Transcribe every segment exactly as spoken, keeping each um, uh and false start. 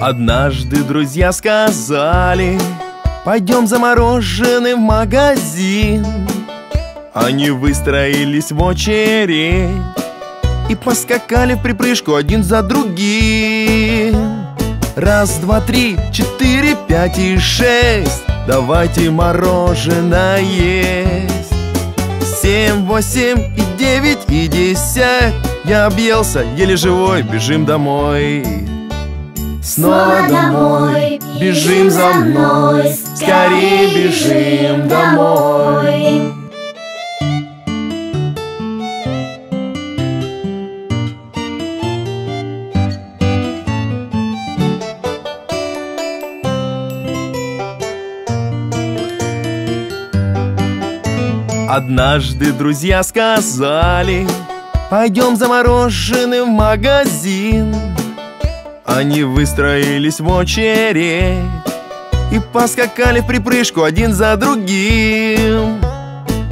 Однажды друзья сказали: пойдем за мороженым в магазин. Они выстроились в очередь и поскакали в припрыжку один за другим. Раз, два, три, четыре, пять и шесть, давайте мороженое есть. Семь, восемь и девять и десять, я объелся, еле живой, бежим домой. Снова домой, бежим за мной, скорее бежим домой. Однажды друзья сказали: пойдем за мороженым в магазин. Они выстроились в очередь и поскакали в припрыжку один за другим.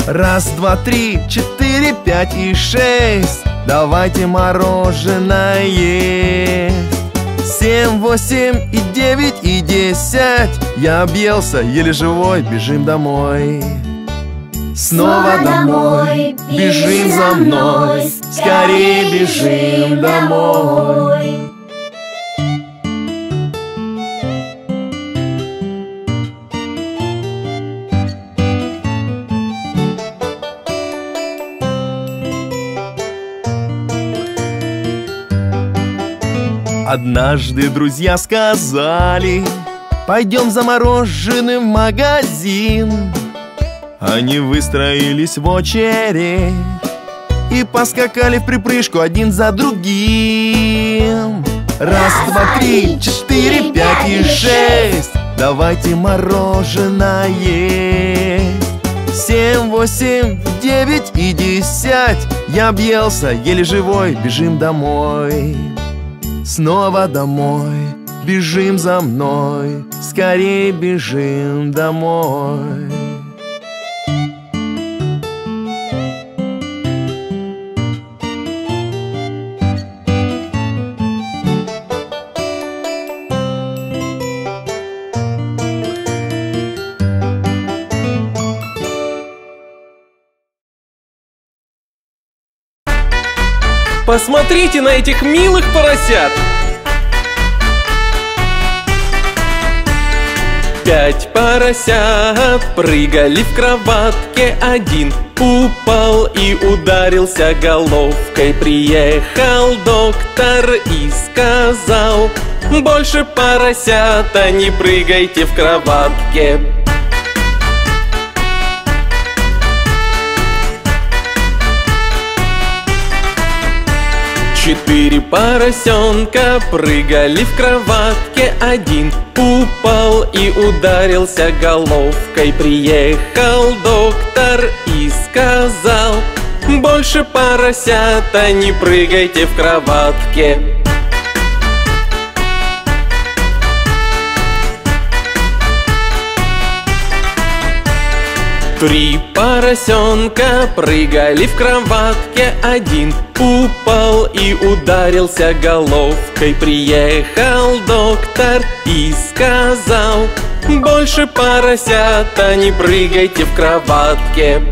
Раз, два, три, четыре, пять и шесть, давайте мороженое есть. Семь, восемь и девять и десять, я объелся, еле живой, бежим домой. Снова домой, бежим за мной, скорее бежим домой. Однажды друзья сказали: пойдем за мороженым в магазин. Они выстроились в очередь и поскакали в припрыжку один за другим. Раз, два, три, четыре, пять и шесть, давайте мороженое есть. Семь, восемь, девять и десять, я объелся, еле живой, бежим домой. Снова домой, бежим за мной, скорее бежим домой. Посмотрите на этих милых поросят! Пять поросят прыгали в кроватке, один упал и ударился головкой. Приехал доктор и сказал: больше, поросята, не прыгайте в кроватке. Четыре поросенка прыгали в кроватке, один упал и ударился головкой. Приехал доктор и сказал: больше, поросята, не прыгайте в кроватке. Три поросенка прыгали в кроватке, один упал и ударился головкой. Приехал доктор и сказал: больше, поросята, не прыгайте в кроватке.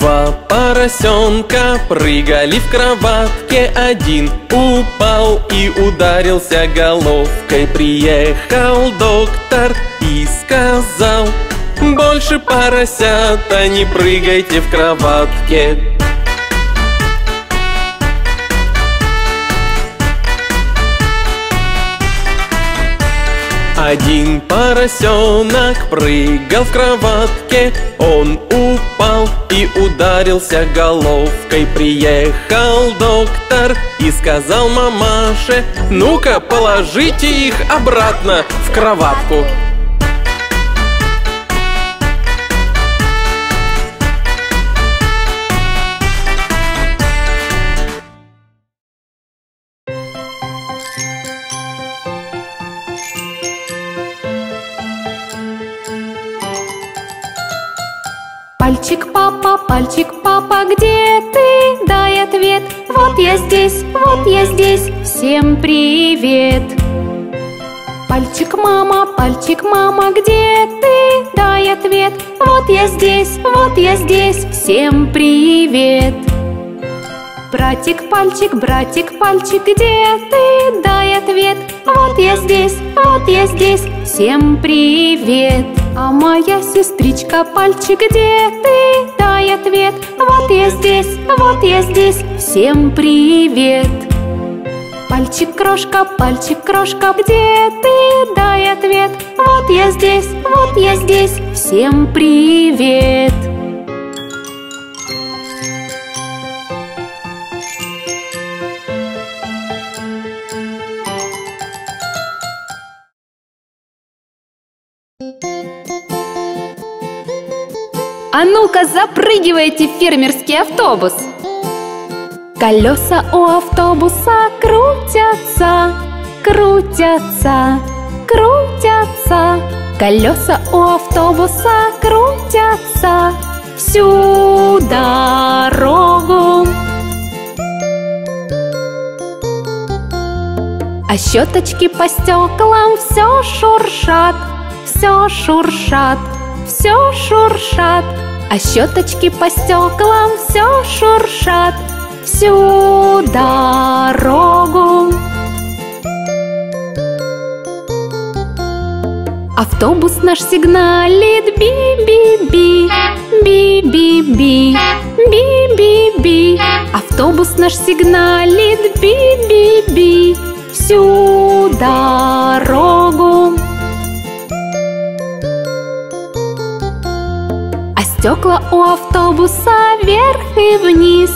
Два поросенка прыгали в кроватке, один упал и ударился головкой. Приехал доктор и сказал: больше, поросята, не прыгайте в кроватке. Один поросенок прыгал в кроватке, он упал и ударился головкой. Приехал доктор и сказал мамаше: ну-ка, положите их обратно в кроватку. Пальчик папа, пальчик папа, где ты? Дай ответ. Вот я здесь, вот я здесь. Всем привет. Пальчик мама, пальчик мама, где ты? Дай ответ. Вот я здесь, вот я здесь. Всем привет. Братик пальчик, братик пальчик, где ты? Дай ответ. Вот я здесь, вот я здесь. Всем привет. А моя сестричка пальчик, где ты? Дай ответ. Вот я здесь, вот я здесь. Всем привет. Пальчик крошка, пальчик крошка, где ты? Дай ответ. Вот я здесь, вот я здесь. Всем привет. А ну-ка, запрыгивайте в фермерский автобус! Колеса у автобуса крутятся, крутятся, крутятся. Колеса у автобуса крутятся всю дорогу. А щеточки по стеклам все шуршат, все шуршат, все шуршат. А щеточки по стеклам все шуршат всю дорогу. Автобус наш сигналит: би-би-би, би-би-би, би-би-би. Автобус наш сигналит: би-би-би, всю дорогу. А стекла у автобуса вверх и вниз,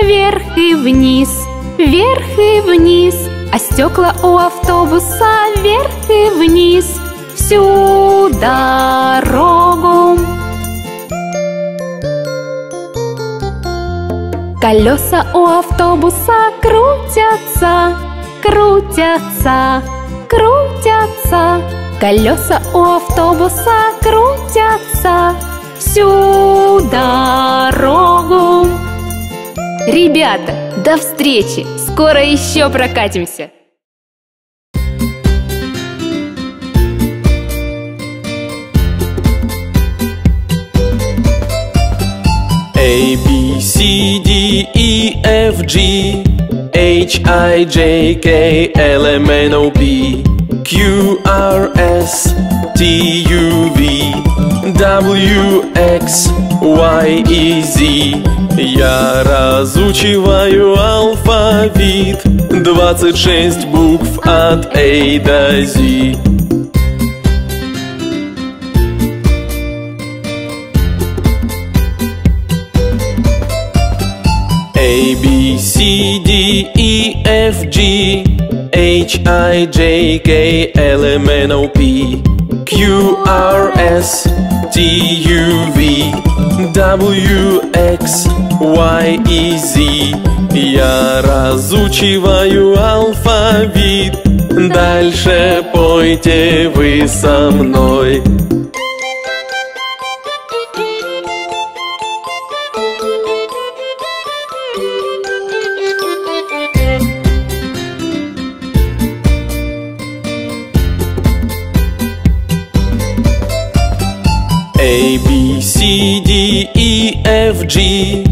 вверх и вниз, вверх и вниз. А стекла у автобуса вверх и вниз всю дорогу. Колеса у автобуса крутятся, крутятся, крутятся. Колеса у автобуса крутятся всю дорогу. Ребята, до встречи! Скоро еще прокатимся! A, B, C, D, E, F, G, H, I, J, K, L, M, N, O, P, Q, R, S, T, U, V, W, X, Y, E, Z. Я разучиваю алфавит, двадцать шесть букв от A до Z. A, B, C, D, E, F, G, H, I, J, K, L, M, N, O, P, Q, R, S, T, U, V, W, X, Y, E, Z. Я разучиваю алфавит, дальше пойте вы со мной. A, B, C, D, E, F, G,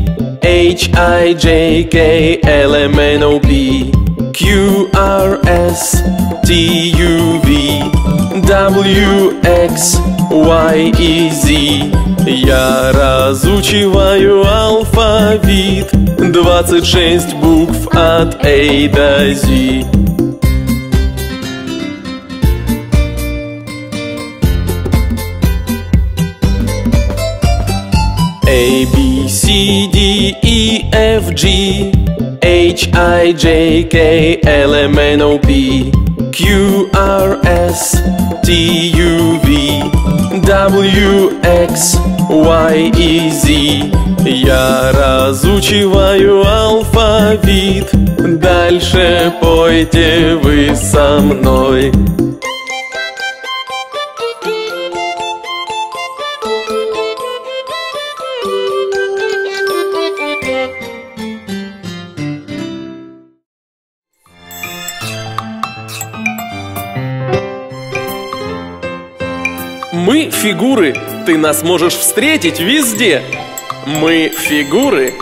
H, I, J, K, L, M, N, O, P, Q, R, S, T, U, V, W, X, Y, E, Z. Я разучиваю алфавит, двадцать шесть букв от A до Z. A, B, C, D, E, F, G, H, I, J, K, L, M, N, O, P, Q, R, S, T, U, V, W, X, Y, E, Z. Я разучиваю алфавит, дальше пойте вы со мной. фигуры, ты нас можешь встретить везде. Мы фигуры.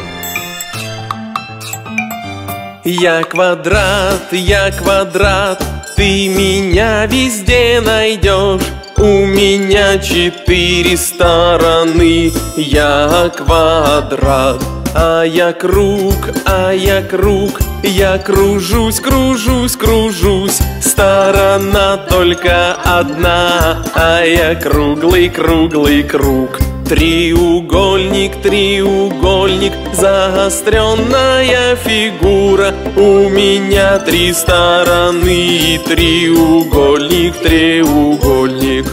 Я квадрат, я квадрат, ты меня везде найдешь. У меня четыре стороны, я квадрат. А я круг, а я круг, я кружусь, кружусь, кружусь. Сторона только одна, а я круглый, круглый круг. Треугольник, треугольник, заостренная фигура. У меня три стороны, треугольник, треугольник.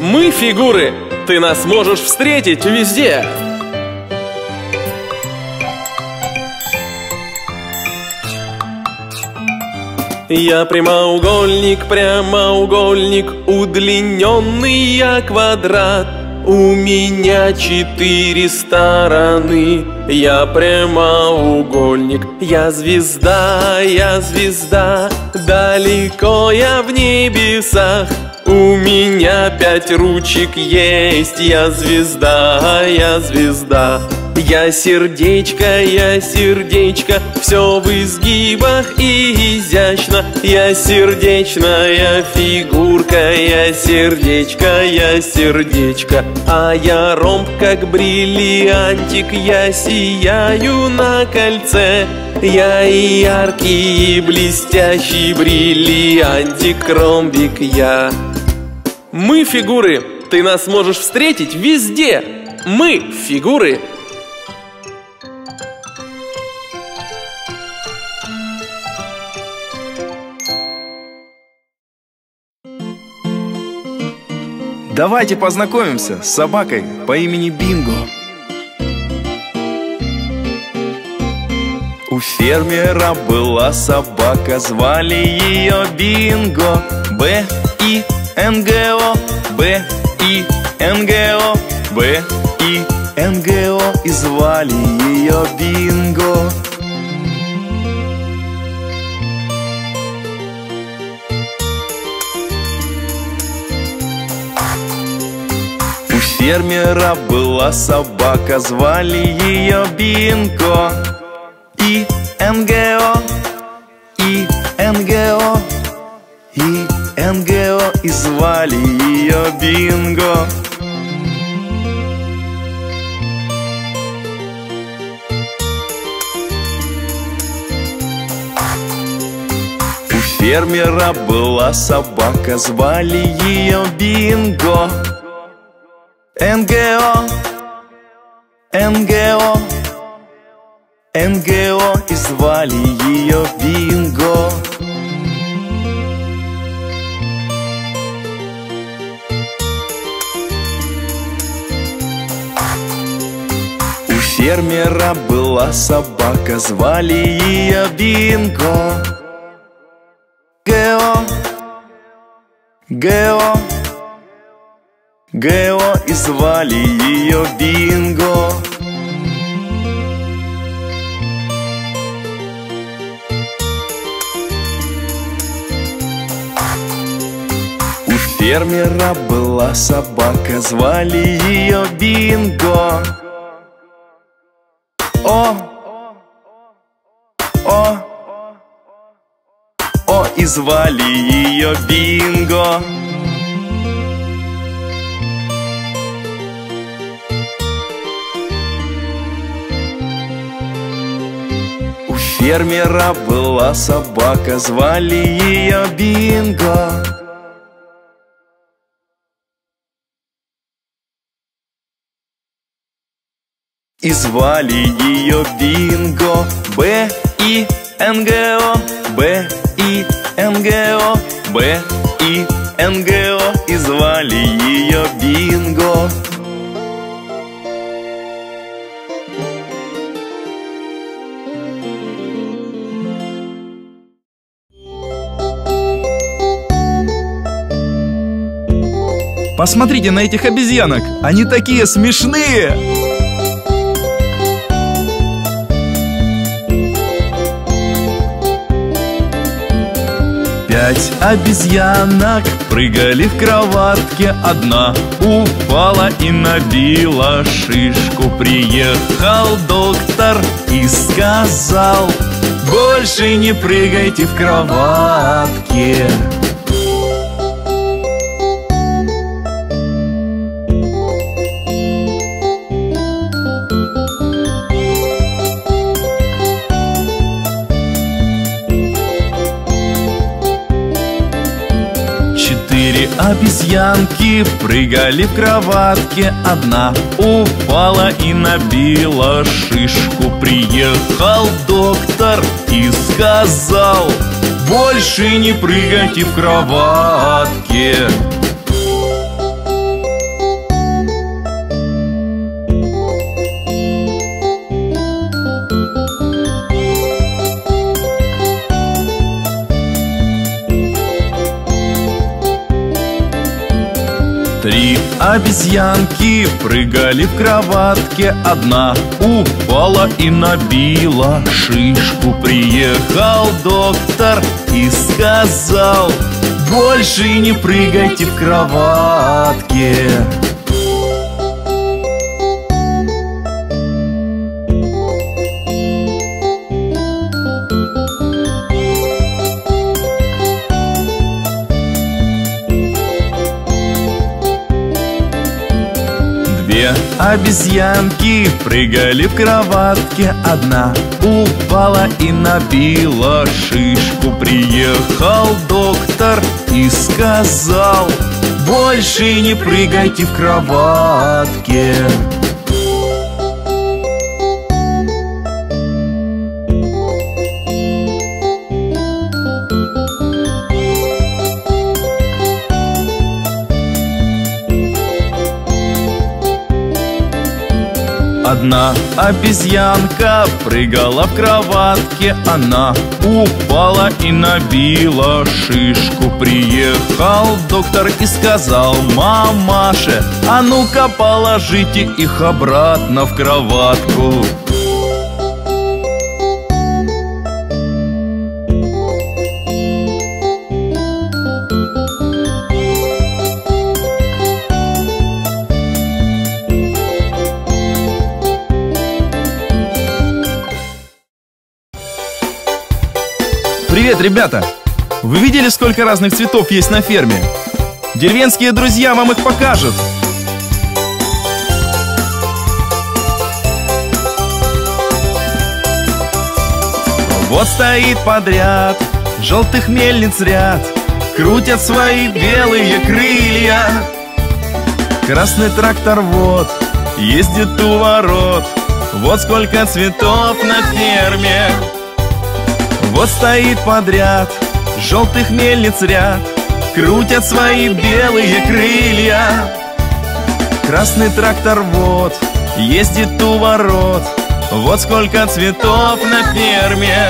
Мы фигуры, ты нас можешь встретить везде. Я прямоугольник, прямоугольник, удлиненный я квадрат. У меня четыре стороны, я прямоугольник. Я звезда, я звезда, далеко я в небесах. У меня пять ручек есть, я звезда, я звезда. Я сердечко, я сердечко, все в изгибах и изящно. Я сердечная фигурка, я сердечко, я сердечко. А я ромб, как бриллиантик, я сияю на кольце. Я и яркий, и блестящий бриллиантик, ромбик я. Мы фигуры, ты нас можешь встретить везде. Мы фигуры. Давайте познакомимся с собакой по имени Бинго. У фермера была собака, звали ее Бинго. Б-И-Н-Г-О, Б-И-Н-Г-О, Б-И-Н-Г-О. И звали ее Бинго. У фермера была собака, звали ее Бинго. И-Н-Г-О, И-Н-Г-О, И-Н-Г-О. И звали ее Бинго. У фермера была собака, звали ее Бинго. НГО, НГО, НГО. И звали ее Бинго. У фермера была собака, звали ее Бинго. ГО, ГО, ГО. И звали ее Бинго. У фермера была собака, звали ее Бинго. О, о, о. И звали ее Бинго. У фермера была собака, звали ее Бинго. И звали ее Бинго. Б-И-Н-Г-О, Б-И-Н-Г-О, Б-И-Н-Г-О. И звали ее Бинго. Посмотрите на этих обезьянок, они такие смешные! Пять обезьянок прыгали в кроватке, одна упала и набила шишку. Приехал доктор и сказал: больше не прыгайте в кроватке. Обезьянки прыгали в кроватке, одна упала и набила шишку. Приехал доктор и сказал: больше не прыгайте в кроватке. Три обезьянки прыгали в кроватке, одна упала и набила шишку. Приехал доктор и сказал: больше не прыгайте в кроватке. Обезьянки прыгали в кроватке, одна упала и набила шишку. Приехал доктор и сказал: больше не прыгайте в кроватке. Одна обезьянка прыгала в кроватке, она упала и набила шишку. Приехал доктор и сказал мамаше: а ну-ка положите их обратно в кроватку. Привет, ребята! Вы видели, сколько разных цветов есть на ферме? Деревенские друзья вам их покажут! Вот стоит подряд желтых мельниц ряд, крутят свои белые крылья. Красный трактор вот ездит у ворот, вот сколько цветов на ферме. Вот стоит подряд желтых мельниц ряд, крутят свои белые крылья. Красный трактор вот ездит у ворот, вот сколько цветов на ферме.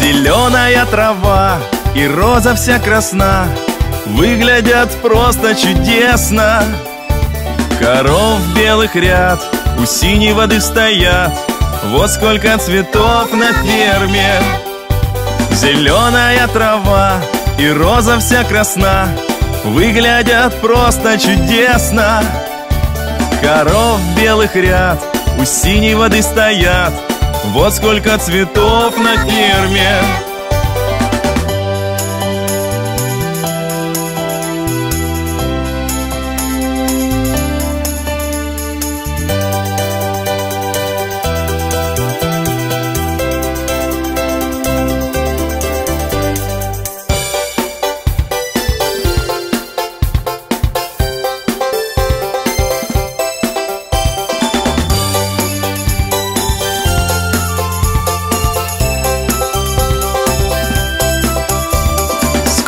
Зеленая трава и роза вся красна, выглядят просто чудесно. Коров в белых ряд у синей воды стоят, вот сколько цветов на ферме. Зеленая трава и роза вся красна, выглядят просто чудесно. Коров в белых ряд у синей воды стоят, вот сколько цветов на ферме.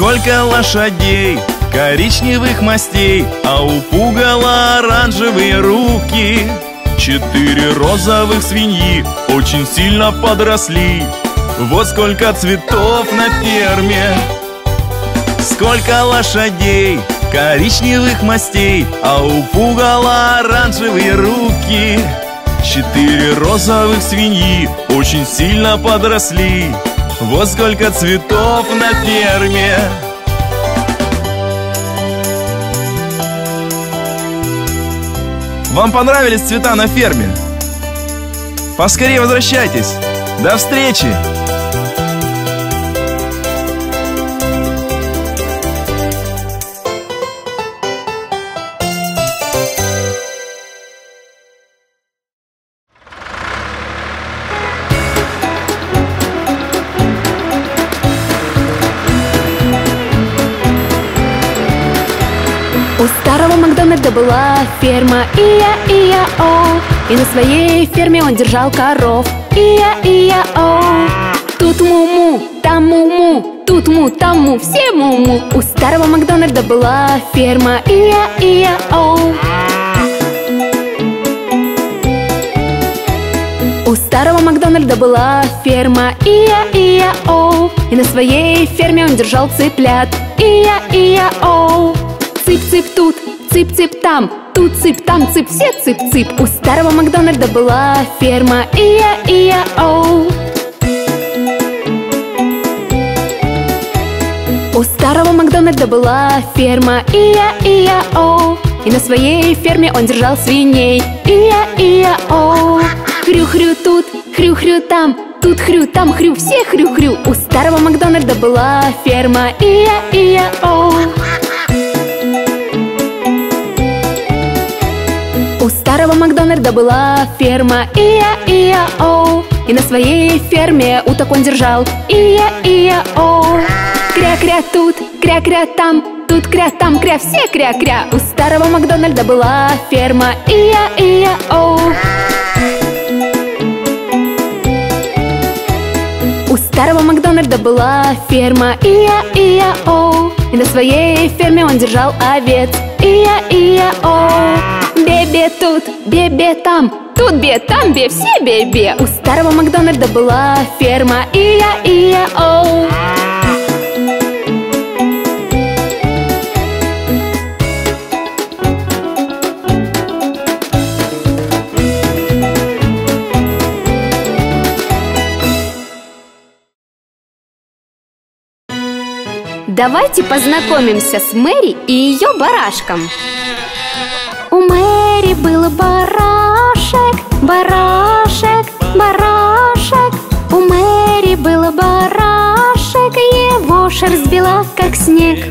Сколько лошадей коричневых мастей, а у пугала оранжевые руки. Четыре розовых свиньи очень сильно подросли. Вот сколько цветов на ферме. Сколько лошадей коричневых мастей, а у пугала оранжевые руки. Четыре розовых свиньи очень сильно подросли. Вот сколько цветов на ферме. Вам понравились цвета на ферме? Поскорее возвращайтесь. До встречи! Была ферма, и-я-и-я-о, и на своей ферме он держал коров, и-я-и-я-о. Тут му-му, там му-му, тут му, там му, все му-му. У старого Макдональда была ферма, и-я-и-я-о. У старого Макдональда была ферма, и-я-и-я-о, и на своей ферме он держал цыплят, и-я-и-я-о. Цып-цып тут, цып-цып там, тут цып, там цып, все цып-цып. У старого Макдональда была ферма, и-я-и-я-оу. У старого Макдональда была ферма, и-я-и-я-оу, и на своей ферме он держал свиней, и-я-и-я-оу. Хрю-хрю тут, хрю-хрю там, тут хрю, там хрю, все хрю-хрю. У старого Макдональда была ферма, и-я-и-я-оу. У старого Макдональда была ферма, и-я-и-я-о, и на своей ферме уток он держал, и-я-и-я-о. Кря-кря тут, кря-кря там, тут кря, там кря, все кря-кря. У старого Макдональда была ферма, и-я-и-я-о. У старого Макдональда была ферма, и-я-и-я-о, и на своей ферме он держал овец, и-я-и-я-о. Бе-бе тут, бе-бе там, тут бе, там бе, все бе-бе. У старого Макдональда была ферма, и-я-и-я-оу. Давайте познакомимся с Мэри и ее барашком. У Мэри был барашек, барашек, барашек. У Мэри был барашек, его шерсть бела, как снег.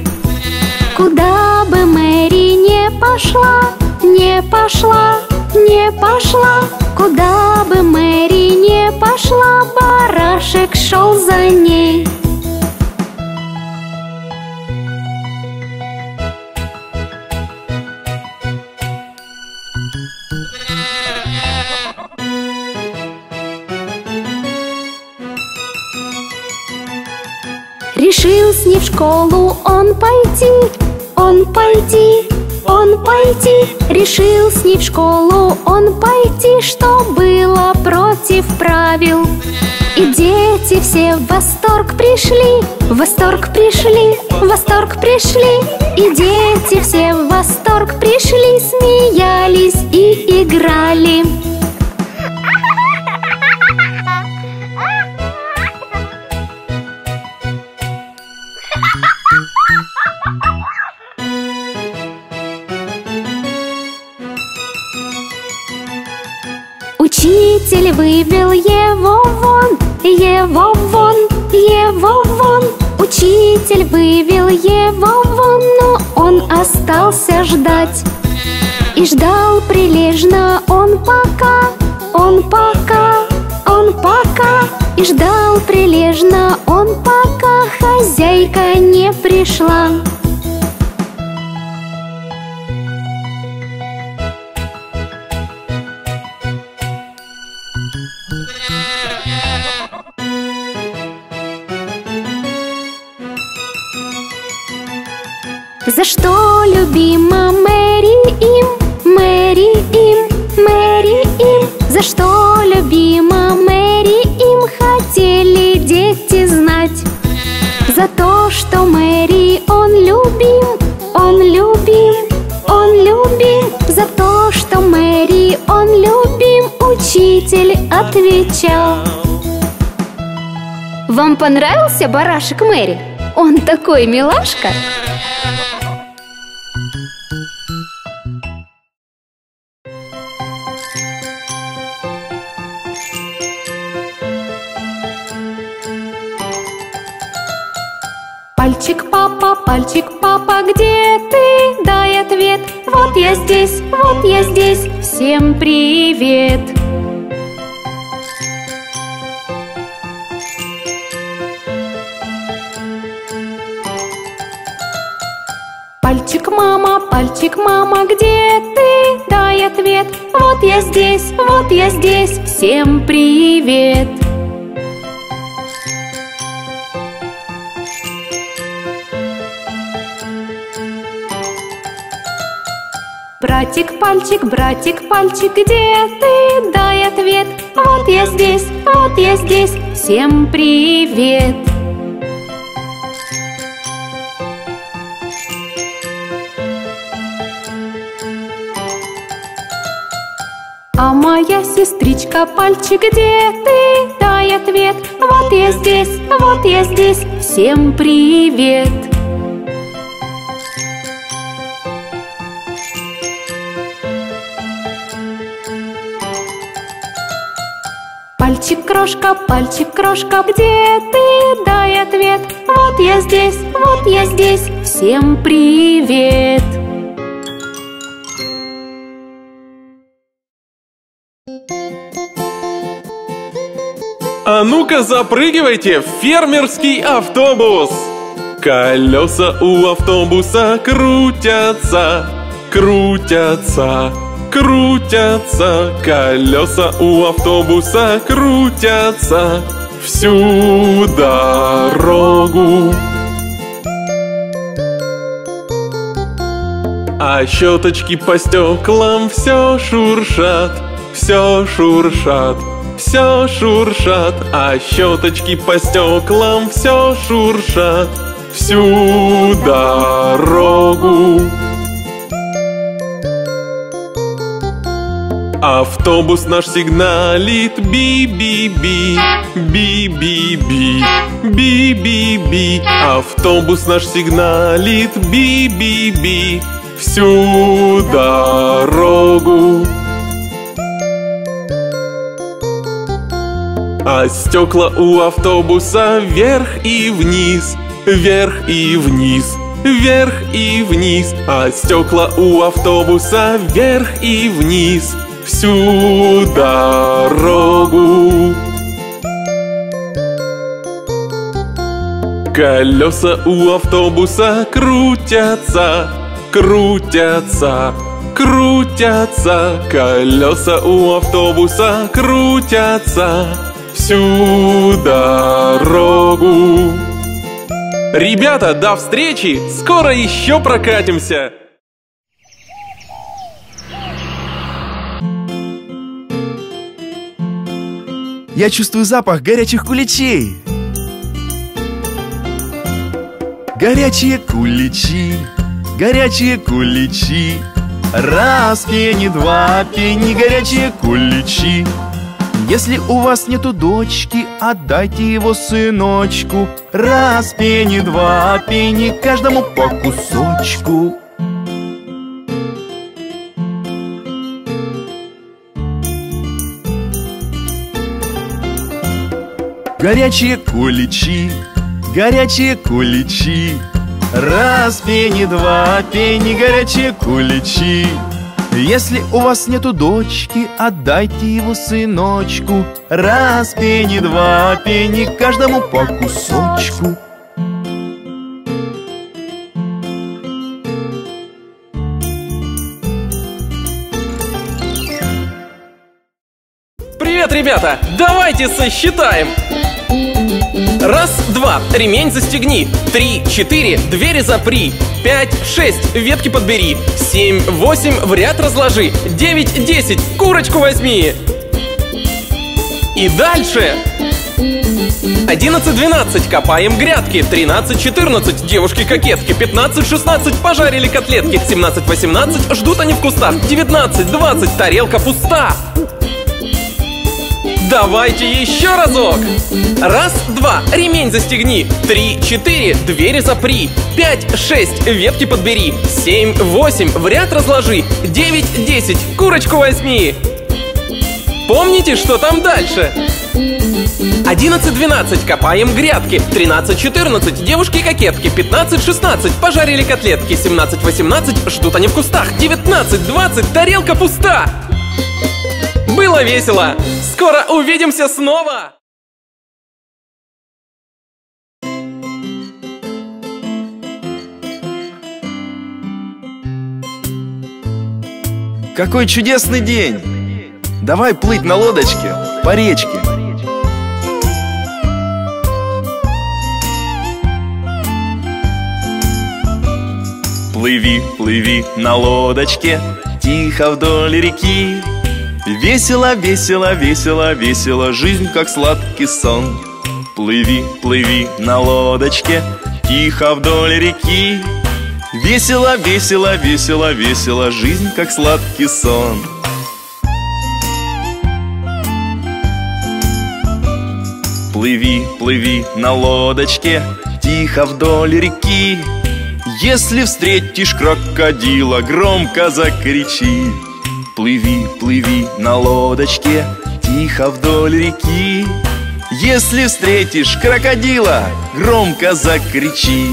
Куда бы Мэри не пошла, не пошла, не пошла. Куда бы Мэри не пошла, барашек шел за ней. Решил с ней в школу он пойти, он пойти, он пойти. Решил с ней в школу он пойти, что было против правил. И дети все в восторг пришли, в восторг пришли, в восторг пришли. И дети все в восторг пришли, смеялись и играли. Учитель вывел его вон, его вон, его вон. Учитель вывел его вон, но он остался ждать. И ждал прилежно он пока, он пока, он пока. И ждал прилежно он пока, хозяйка не пришла. За что любима Мэри им, Мэри им, Мэри им? За что любима Мэри им, хотели дети знать? За то, что Мэри он любим, он любим, он любим. За то, что Мэри он любим, учитель отвечал. Вам понравился барашек Мэри? Он такой милашка! Пальчик папа, пальчик папа, где ты? Дай ответ. Вот я здесь, вот я здесь. Всем привет! Пальчик мама, пальчик мама, где ты? Дай ответ. Вот я здесь, вот я здесь. Всем привет! Братик, пальчик, братик, пальчик, где ты? Дай ответ. Вот я здесь, вот я здесь. Всем привет! А моя сестричка, пальчик, где ты? Дай ответ. Вот я здесь, вот я здесь. Всем привет! Пальчик, крошка, пальчик, крошка, где ты? Дай ответ. Вот я здесь, вот я здесь. Всем привет! А ну-ка запрыгивайте в фермерский автобус! Колеса у автобуса крутятся, крутятся, крутятся. Колеса у автобуса крутятся всю дорогу. А щеточки по стеклам все шуршат, все шуршат, все шуршат. А щеточки по стеклам все шуршат всю дорогу. Автобус наш сигналит: би-би-би, би-би-би, би-би-би. Автобус наш сигналит: би-би-би, всю дорогу. А стекла у автобуса вверх и вниз, вверх и вниз, вверх и вниз. А стекла у автобуса вверх и вниз всю дорогу. Колеса у автобуса крутятся, крутятся, крутятся. Колеса у автобуса крутятся всю дорогу. Ребята, до встречи! Скоро еще прокатимся! Я чувствую запах горячих куличей. Горячие куличи, горячие куличи. Раз пени, два пени, горячие куличи. Если у вас нету дочки, отдайте его сыночку. Раз пени, два пени, каждому по кусочку. Горячие куличи, горячие куличи. Раз пени, два пени, горячие куличи. Если у вас нету дочки, отдайте его сыночку. Раз пени, два пени, каждому по кусочку. Привет, ребята! Давайте сосчитаем! Раз, два, ремень застегни. Три, четыре, двери запри. Пять, шесть, ветки подбери. Семь, восемь, в ряд разложи. Девять, десять, курочку возьми. И дальше. одиннадцать двенадцать, копаем грядки. тринадцать четырнадцать, девушки-кокетки. пятнадцать шестнадцать, пожарили котлетки. семнадцать восемнадцать, ждут они в кустах. девятнадцать двадцать, тарелка пуста. Давайте еще разок. Раз, два, ремень застегни. Три, четыре, двери запри. Пять, шесть, ветки подбери. Семь, восемь, в ряд разложи. Девять, десять, курочку возьми. Помните, что там дальше? одиннадцать двенадцать, копаем грядки. тринадцать четырнадцать, девушки-кокетки. пятнадцать шестнадцать, пожарили котлетки. семнадцать восемнадцать, ждут они в кустах. девятнадцать двадцать, тарелка пуста. Было весело! Скоро увидимся снова! Какой чудесный день! Давай плыть на лодочке по речке. Плыви, плыви на лодочке, тихо вдоль реки. Весело, весело, весело, весело, жизнь, как сладкий сон. Плыви, плыви на лодочке, тихо вдоль реки. Весело, весело, весело, весело, жизнь, как сладкий сон. Плыви, плыви на лодочке, тихо вдоль реки. Если встретишь крокодила, громко закричи. Плыви, плыви на лодочке, тихо вдоль реки. Если встретишь крокодила, громко закричи.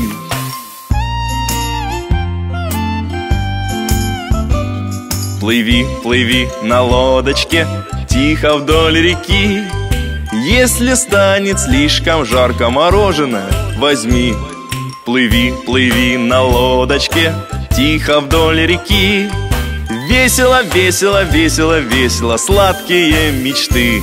Плыви, плыви на лодочке, тихо вдоль реки. Если станет слишком жарко, мороженое возьми. Плыви, плыви на лодочке, тихо вдоль реки. Весело, весело, весело, весело, сладкие мечты.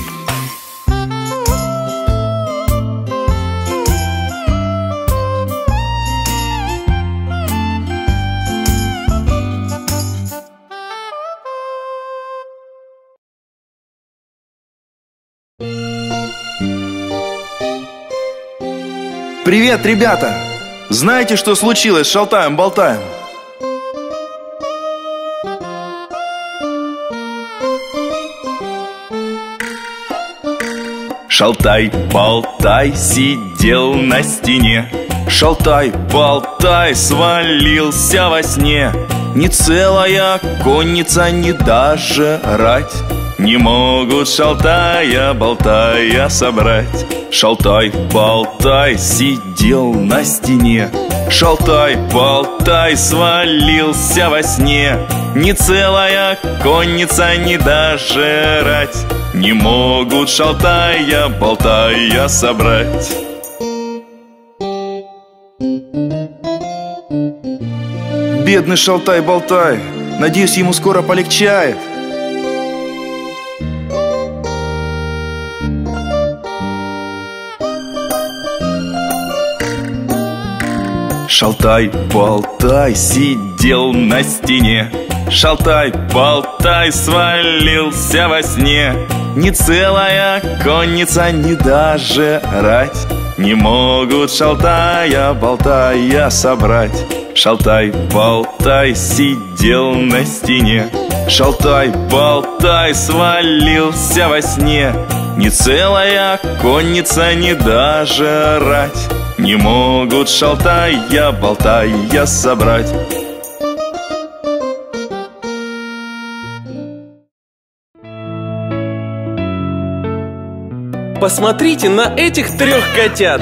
Привет, ребята! Знаете, что случилось с Шалтаем-Болтаем? Шалтай-болтай сидел на стене. Шалтай-болтай свалился во сне. Ни целая конница, ни даже рать не могут Шалтая-болтая собрать. Шалтай-болтай сидел на стене. Шалтай-болтай свалился во сне. Ни целая конница, ни даже рать не могут Шалтая-болтая собрать. Бедный Шалтай-болтай, надеюсь, ему скоро полегчает. Шалтай-болтай сидел на стене. Шалтай-болтай свалился во сне. Ни целая конница, ни даже рать не могут Шалтая-болтая собрать. Шалтай-болтай сидел на стене. Шалтай-болтай свалился во сне. Ни целая конница, ни даже рать не могут Шалтая-болтая собрать. Посмотрите на этих трех котят.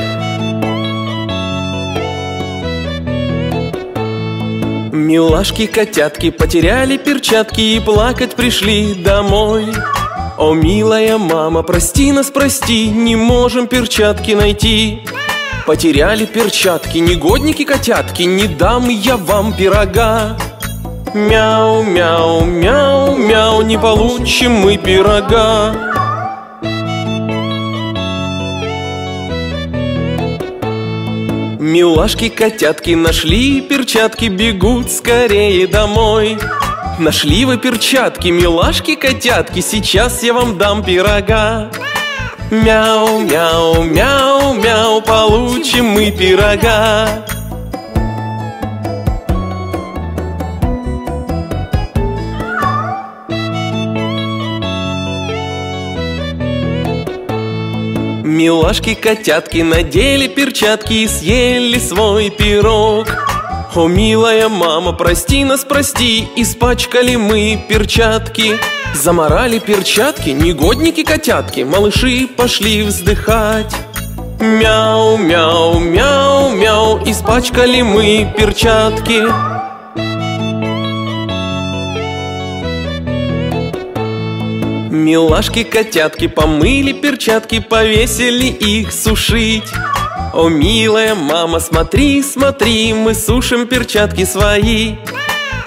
Милашки-котятки потеряли перчатки и плакать пришли домой. О, милая мама, прости нас, прости, не можем перчатки найти. Потеряли перчатки, негодники-котятки, не дам я вам пирога. Мяу, мяу, мяу, мяу, не получим мы пирога. Милашки-котятки нашли перчатки, бегут скорее домой. Нашли вы перчатки, милашки-котятки, сейчас я вам дам пирога. Мяу, мяу, мяу, мяу, получим мы пирога. Милашки-котятки надели перчатки и съели свой пирог. О, милая мама, прости нас, прости, испачкали мы перчатки. Заморали перчатки, негодники-котятки, малыши пошли вздыхать. Мяу, мяу, мяу, мяу, испачкали мы перчатки. Милашки-котятки помыли перчатки, повесили их сушить. О, милая мама, смотри, смотри, мы сушим перчатки свои.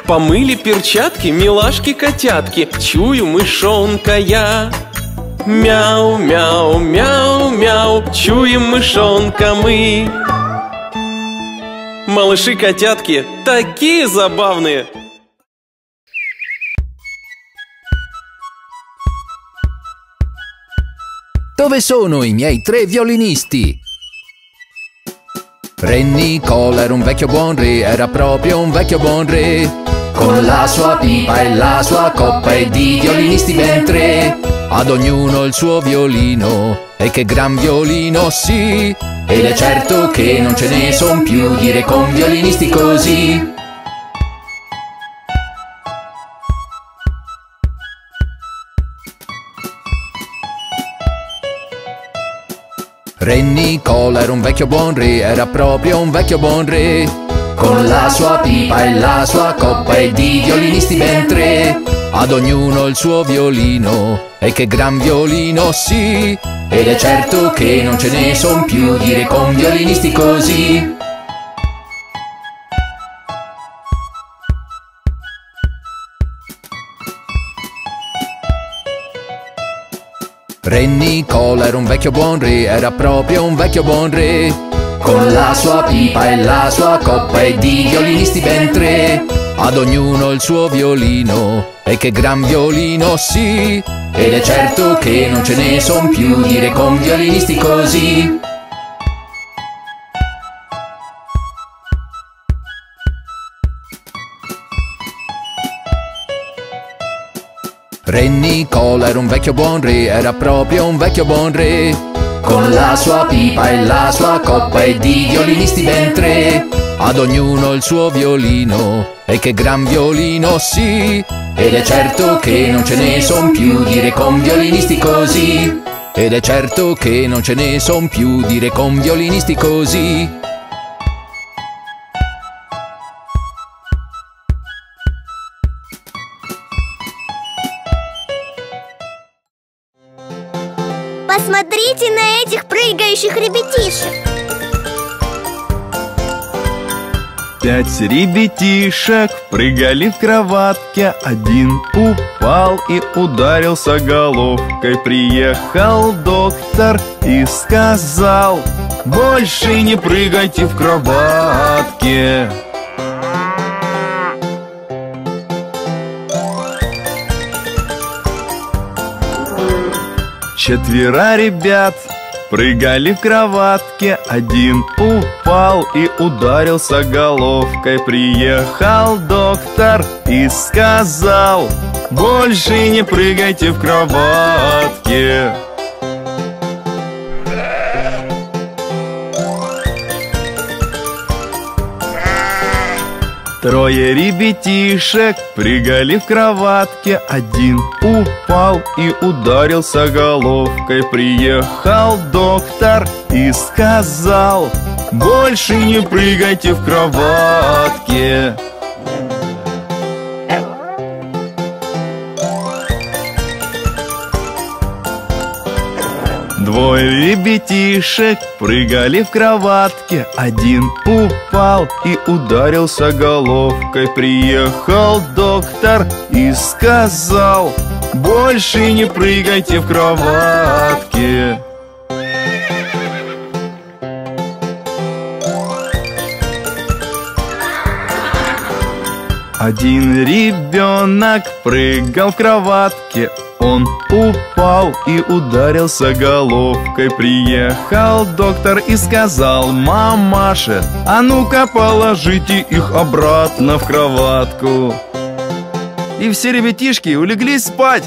Помыли перчатки, милашки-котятки, чую, мышонка я. Мяу, мяу, мяу, мяу, чуем мышонка мы. Малыши-котятки такие забавные! Dove sono i miei tre violinisti? Re Nicola era un vecchio buon re, era proprio un vecchio buon re. Con la sua pipa e la sua coppa e di violinisti ben tre. Ad ognuno il suo violino, e che gran violino sì. Ed è certo che non ce ne son più di re con violinisti così. Re Nicola era un vecchio buon re, era proprio un vecchio buon re. Con la sua pipa e la sua coppa e di violinisti ben tre. Ad ognuno il suo violino, e che gran violino sì. Ed è certo che non ce ne son più di re con violinisti così. Re Nicola era un vecchio buon re, era proprio un vecchio buon re. Con la sua pipa e la sua coppa e di violinisti ben tre. Ad ognuno il suo violino, e che gran violino sì. Ed è certo che non ce ne son più di re con violinisti così. Re Nicola era un vecchio buon re, era proprio un vecchio buon re. Con la sua pipa e la sua coppa e di violinisti ben tre. Ad ognuno il suo violino, e che gran violino sì. Ed è certo che non ce ne son più di re con violinisti così. Ed è certo che non ce ne son più di re con violinisti così. Смотрите на этих прыгающих ребятишек. Пять ребятишек прыгали в кроватке. Один упал и ударился головкой. Приехал доктор и сказал: больше не прыгайте в кроватке. Четверо ребят прыгали в кроватке. Один упал и ударился головкой. Приехал доктор и сказал: больше не прыгайте в кроватке. Трое ребятишек прыгали в кроватке. Один упал и ударился головкой. Приехал доктор и сказал: больше не прыгайте в кроватке. Двое ребятишек прыгали в кроватке. Один упал и ударился головкой. Приехал доктор и сказал: больше не прыгайте в кроватке. Один ребенок прыгал в кроватке, он упал и ударился головкой. Приехал доктор и сказал мамаше: а ну-ка положите их обратно в кроватку. И все ребятишки улеглись спать.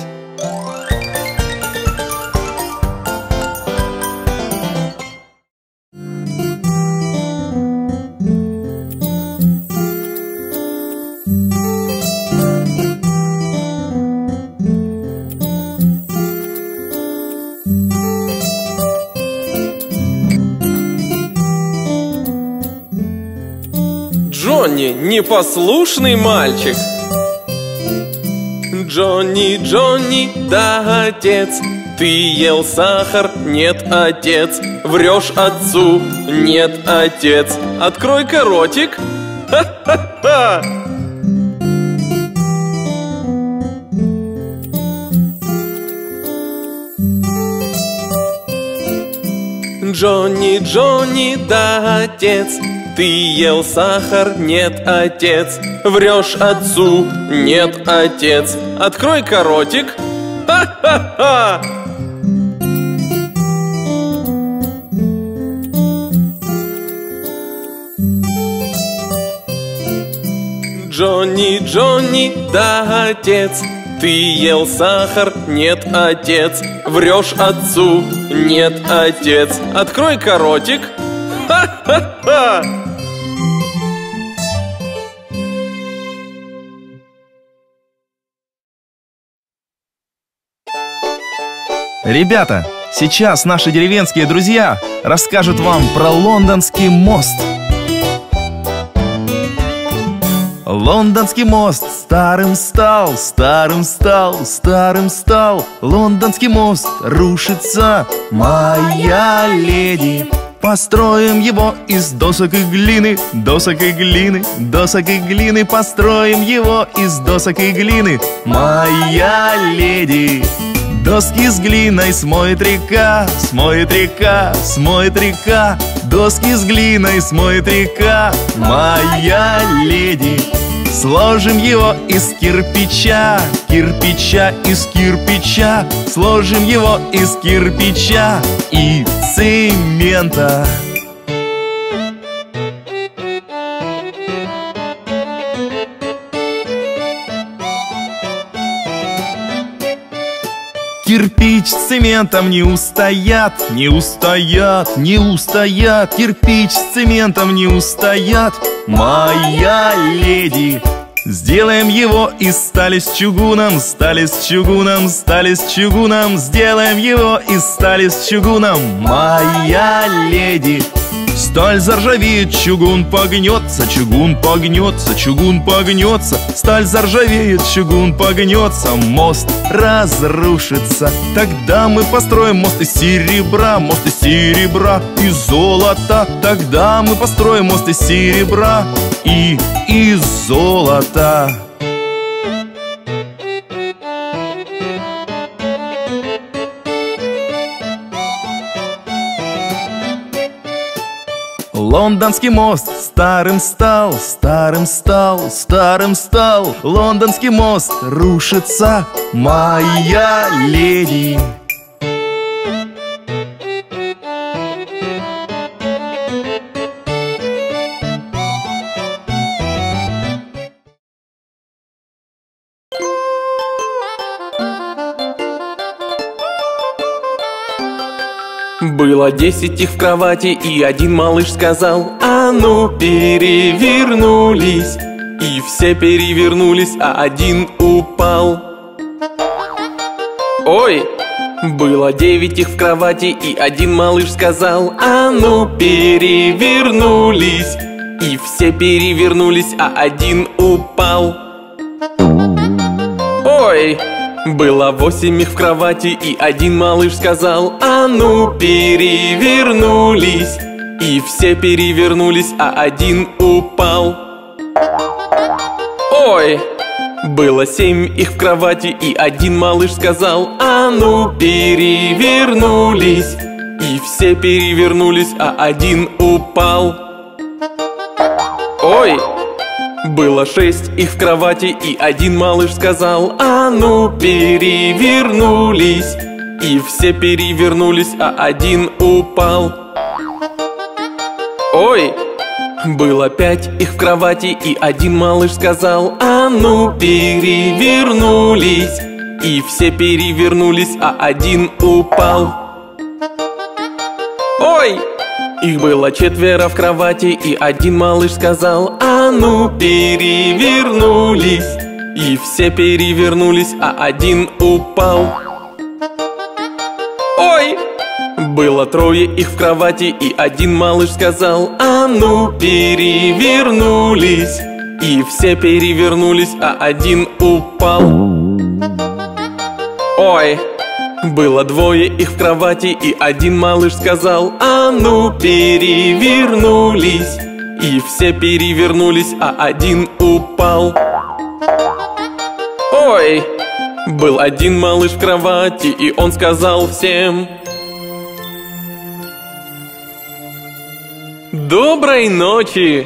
Джонни, непослушный мальчик. Джонни, Джонни, да, отец, ты ел сахар? Нет, отец. Врешь отцу? Нет, отец. Открой коротик. Ха-ха-ха! Джонни, Джонни, да, отец, ты ел сахар? Нет, отец. Врешь отцу? Нет, отец. Открой коротик. Ха-ха-ха! Джонни, Джонни, да, отец, ты ел сахар? Нет, отец. Врешь отцу? Нет, отец. Открой коротик. Ха-ха-ха! Ребята, сейчас наши деревенские друзья расскажут вам про Лондонский мост. Лондонский мост старым стал, старым стал, старым стал. Лондонский мост рушится, моя леди. Построим его из досок и глины, досок и глины, досок и глины. Построим его из досок и глины, моя леди. Доски с глиной смоет река, смоет река, смоет река. Доски с глиной смоет река, моя леди. Сложим его из кирпича, кирпича, из кирпича. Сложим его из кирпича и цемента. Кирпич с цементом не устоят, не устоят, не устоят. Кирпич с цементом не устоят, моя леди. Сделаем его из стали с чугуном, стали с чугуном, стали с чугуном. Сделаем его из стали с чугуном, моя леди. Сталь заржавеет, чугун погнется, чугун погнется, чугун погнется. Сталь заржавеет, чугун погнется, мост разрушится. Тогда мы построим мост из серебра, мост из серебра и золота. Тогда мы построим мост из серебра и из золота. Лондонский мост старым стал, старым стал, старым стал. Лондонский мост рушится, моя леди. Было десять их в кровати, и один малыш сказал: а ну перевернулись. И все перевернулись, а один упал. Ой! Было девять их в кровати, и один малыш сказал: а ну перевернулись. И все перевернулись, а один упал. Ой! Было восемь их в кровати, и один малыш сказал: а ну перевернулись. И все перевернулись, а один упал. Ой! Было семь их в кровати, и один малыш сказал: а ну перевернулись. И все перевернулись, а один упал. Ой! Было шесть их в кровати, и один малыш сказал: а ну перевернулись. И все перевернулись, а один упал. Ой! Было пять их в кровати, и один малыш сказал: а ну перевернулись. И все перевернулись, а один упал. Ой! Их было четверо в кровати, и один малыш сказал: а ну перевернулись. И все перевернулись, а один упал. Ой! Было трое их в кровати, и один малыш сказал: а ну перевернулись. И все перевернулись, а один упал. Ой! Было двое их в кровати, и один малыш сказал: а ну перевернулись. И все перевернулись, а один упал. Ой! Был один малыш в кровати, и он сказал всем: доброй ночи!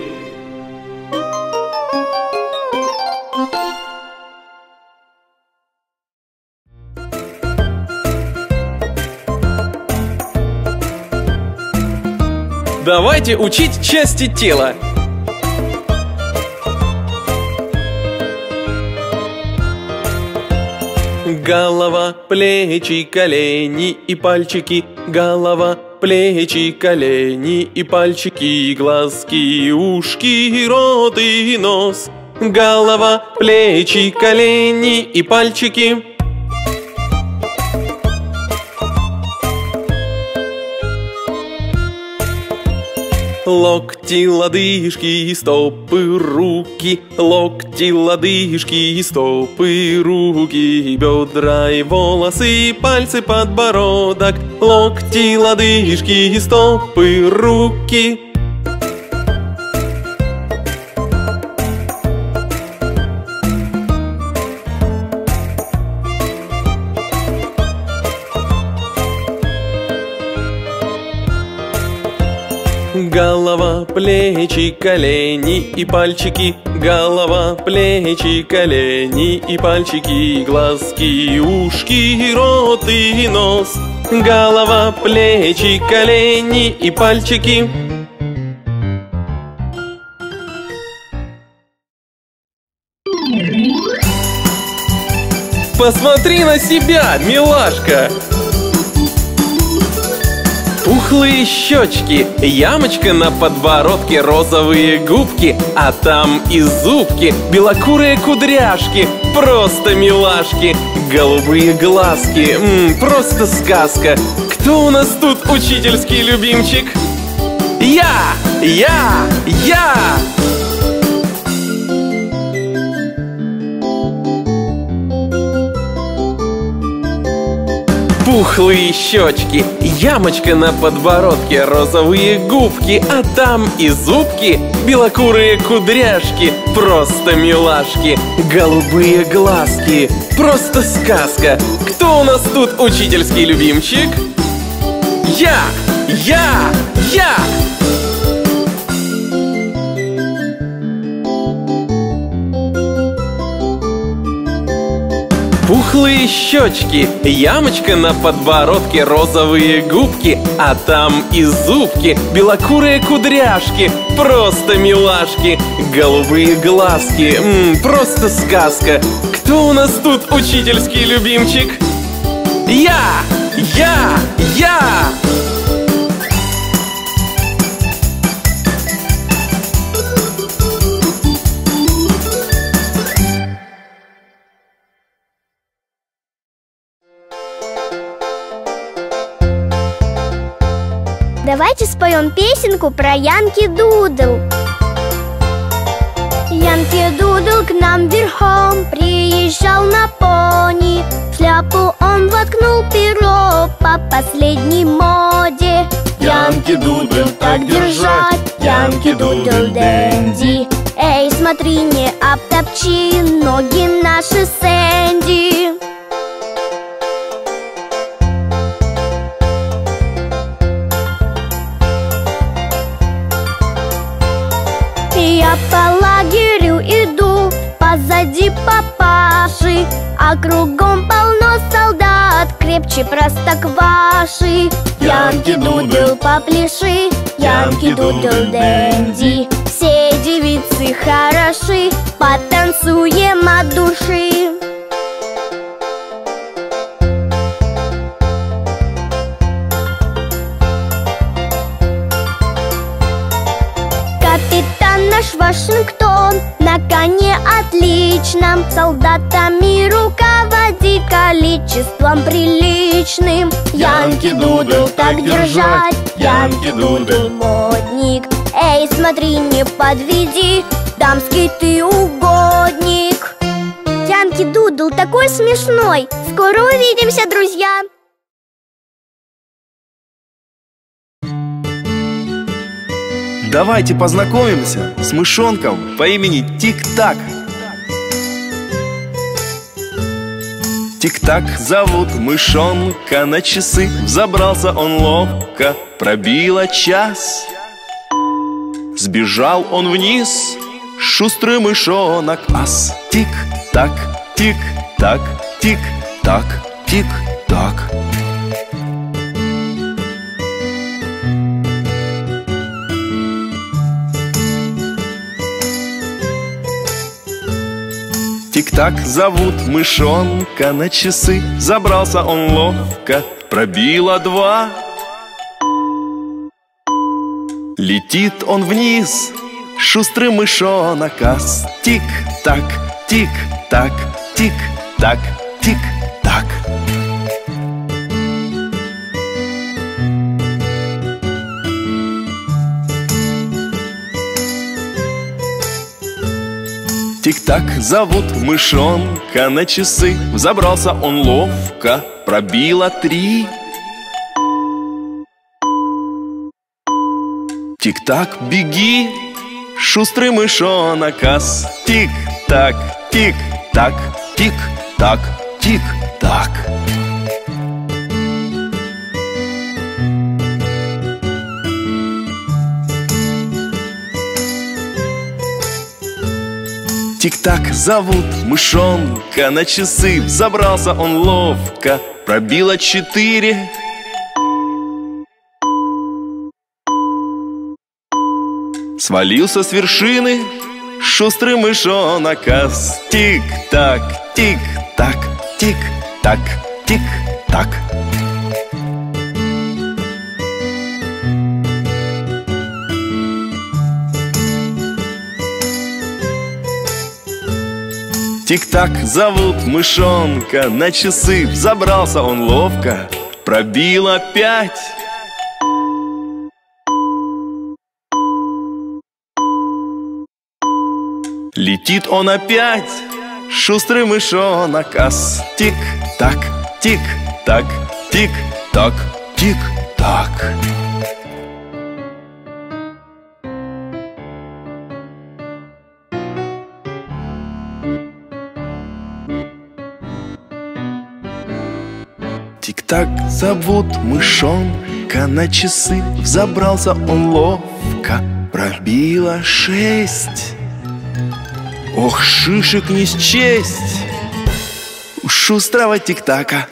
Давайте учить части тела. Голова, плечи, колени и пальчики. Голова, плечи, колени и пальчики. Глазки, ушки, рот и нос. Голова, плечи, колени и пальчики. Локти, лодыжки и стопы, руки. Локти, лодыжки и стопы, руки. Бедра и волосы, пальцы, подбородок. Локти, лодыжки и стопы, руки. Голова, плечи, колени и пальчики. Голова, плечи, колени и пальчики. Глазки, ушки, рот и нос. Голова, плечи, колени и пальчики. Посмотри на себя, милашка! Пухлые щечки, ямочка на подбородке, розовые губки, а там и зубки, белокурые кудряшки, просто милашки, голубые глазки, м-м, просто сказка. Кто у нас тут учительский любимчик? Я! Я! Я! Пухлые щечки, ямочка на подбородке, розовые губки, а там и зубки, белокурые кудряшки, просто милашки, голубые глазки, просто сказка. Кто у нас тут учительский любимчик? Я! Я! Я! Пухлые щечки, ямочка на подбородке, розовые губки, а там и зубки, белокурые кудряшки, просто милашки, голубые глазки, м-м, просто сказка. Кто у нас тут учительский любимчик? Я! Я! Я! Давайте споем песенку про Янки Дудл. Янки Дудл к нам верхом приезжал на пони. В шляпу он воткнул перо по последней моде. Янки Дудл так держать, Янки Дудл Дэнди. Эй, смотри, не обтопчи ноги наши Сэнди. Я по лагерю груди папаши, а кругом полно солдат, крепче простокваши. Янки-дудл попляши, янки-дудл дэнди, все девицы хороши, потанцуем от души. Капитан наш Вашингтон на коне отличном, солдатами руководи количеством приличным. Янки-дудл, так держать, янки-дудл модник. Эй, смотри, не подведи, дамский ты угодник. Янки-дудл такой смешной, скоро увидимся, друзья. Давайте познакомимся с мышонком по имени Тик-Так. Тик-Так зовут мышонка, на часы взобрался он ловко, пробило час. Сбежал он вниз, шустрый мышонок ас. Тик-так, тик-так, тик-так, тик-так. Тик-так зовут мышонка, на часы забрался он ловко, пробило два. Летит он вниз, шустрый мышонок ас. Тик-так, тик-так, тик-так, тик-так. Тик-так зовут мышонка, на часы взобрался он ловко, пробило три. Тик-так, беги, шустрый мышонок ас. Тик-так, тик-так, тик-так, тик-так. Тик-так зовут мышонка, на часы взобрался он ловко, пробило четыре. Свалился с вершины шустрый мышонок ас. Тик-так, тик-так, тик-так, тик-так. Тик-так зовут мышонка, на часы взобрался он ловко, пробило пять. Летит он опять, шустрый мышонок ас. Тик-так, тик-так, тик-так, тик-так. Тик-так зовут мышонка, на часы взобрался он ловко, пробило шесть. Ох, шишек не счесть у шустрого Тик-така.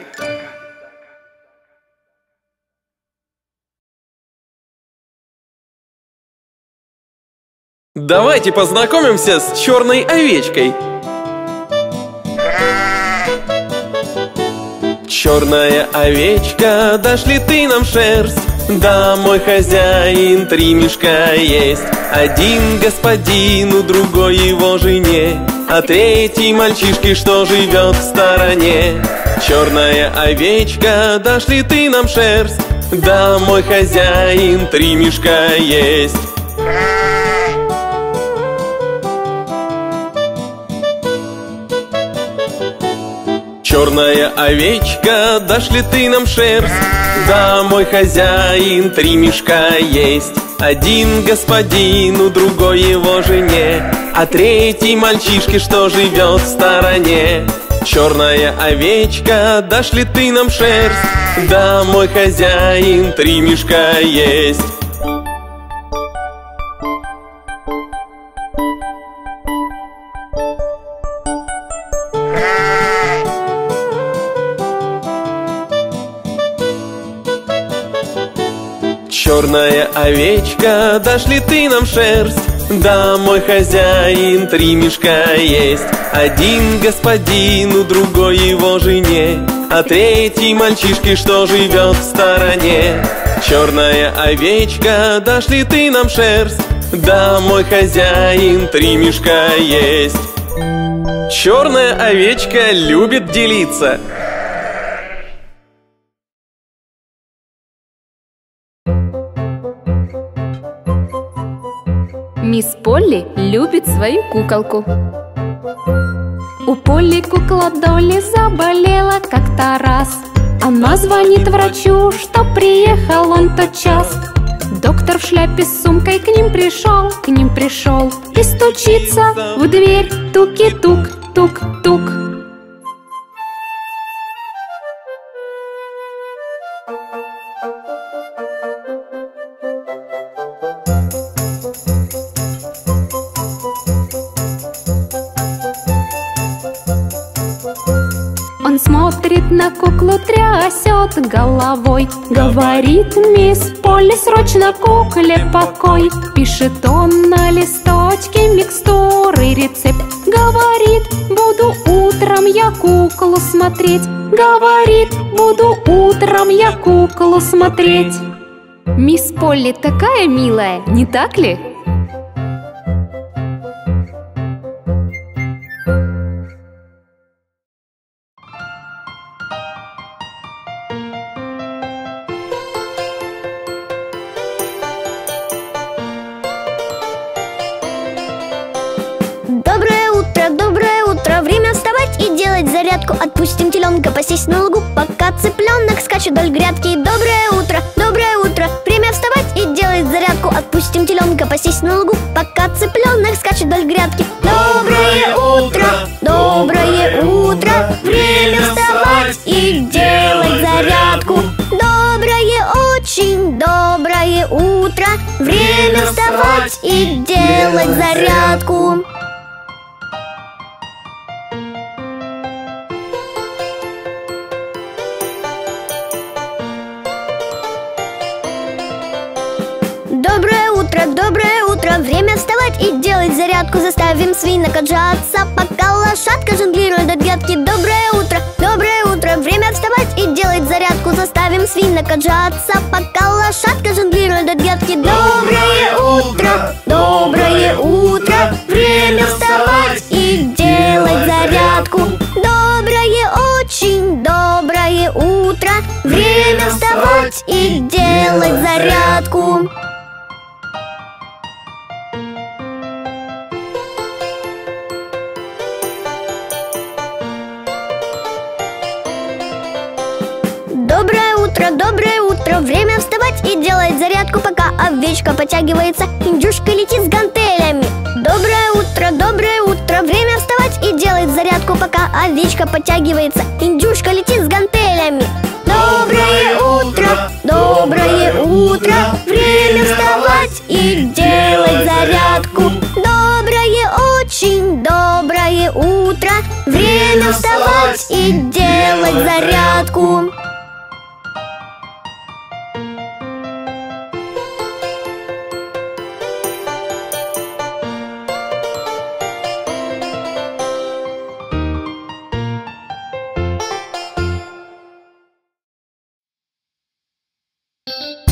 Давайте познакомимся с черной овечкой. Черная овечка, дашь ли ты нам шерсть? Да, мой хозяин, три мешка есть. Один господину, другой его жене, а третий мальчишке, что живет в стороне. Черная овечка, дашь ли ты нам шерсть? Да, мой хозяин, три мешка есть. Черная овечка, дашь ли ты нам шерсть? Да, мой хозяин, три мешка есть. Один господину, другой его жене, а третий мальчишке, что живет в стороне. Черная овечка, дашь ли ты нам шерсть? Да, мой хозяин, три мешка есть. черная овечка, дашь ли ты нам шерсть? Да, мой хозяин, три мешка есть. Один господину, другой его жене, а третий мальчишке, что живет в стороне. Черная овечка, дашь ли ты нам шерсть? Да, мой хозяин, три мешка есть. Черная овечка любит делиться. Мисс Полли любит свою куколку. У Полли кукла Долли заболела как-то раз. Она звонит врачу, что приехал он тотчас. Доктор в шляпе с сумкой к ним пришел, к ним пришел. И стучится в дверь туки-тук-тук-тук. Он смотрит на куклу, трясет головой. Говорит: мисс Полли, срочно кукле покой. Пишет он на листочке микстуры рецепт. Говорит: буду утром я куклу смотреть. Говорит: буду утром я куклу смотреть. Мисс Полли такая милая, не так ли? Отпустим теленка посесть на лугу, пока цыпленок скачет вдоль грядки. Доброе утро, доброе утро, время вставать и делать зарядку. Отпустим теленка посесть на лугу, пока цыпленок скачет вдоль грядки. Доброе утро, доброе утро, время вставать и делать зарядку. Доброе, очень доброе утро, время вставать и делать зарядку. Доброе утро, время вставать и делать зарядку. Заставим свинок отжаться, пока лошадка жонглирует от грядки. Доброе утро, доброе утро, время вставать и делать зарядку. Заставим свинок отжаться, пока лошадка жонглирует от грядки. Доброе утро, доброе утро, время вставать и делать зарядку. Доброе, очень доброе утро, время вставать и делать зарядку. Доброе утро, время вставать и делать зарядку, пока овечка потягивается, индюшка летит с гантелями. Доброе утро, доброе утро, время вставать и делать зарядку, пока овечка потягивается, индюшка летит с гантелями. Доброе утро, доброе утро, время вставать и делать зарядку. Доброе, очень доброе утро, время вставать и делать зарядку.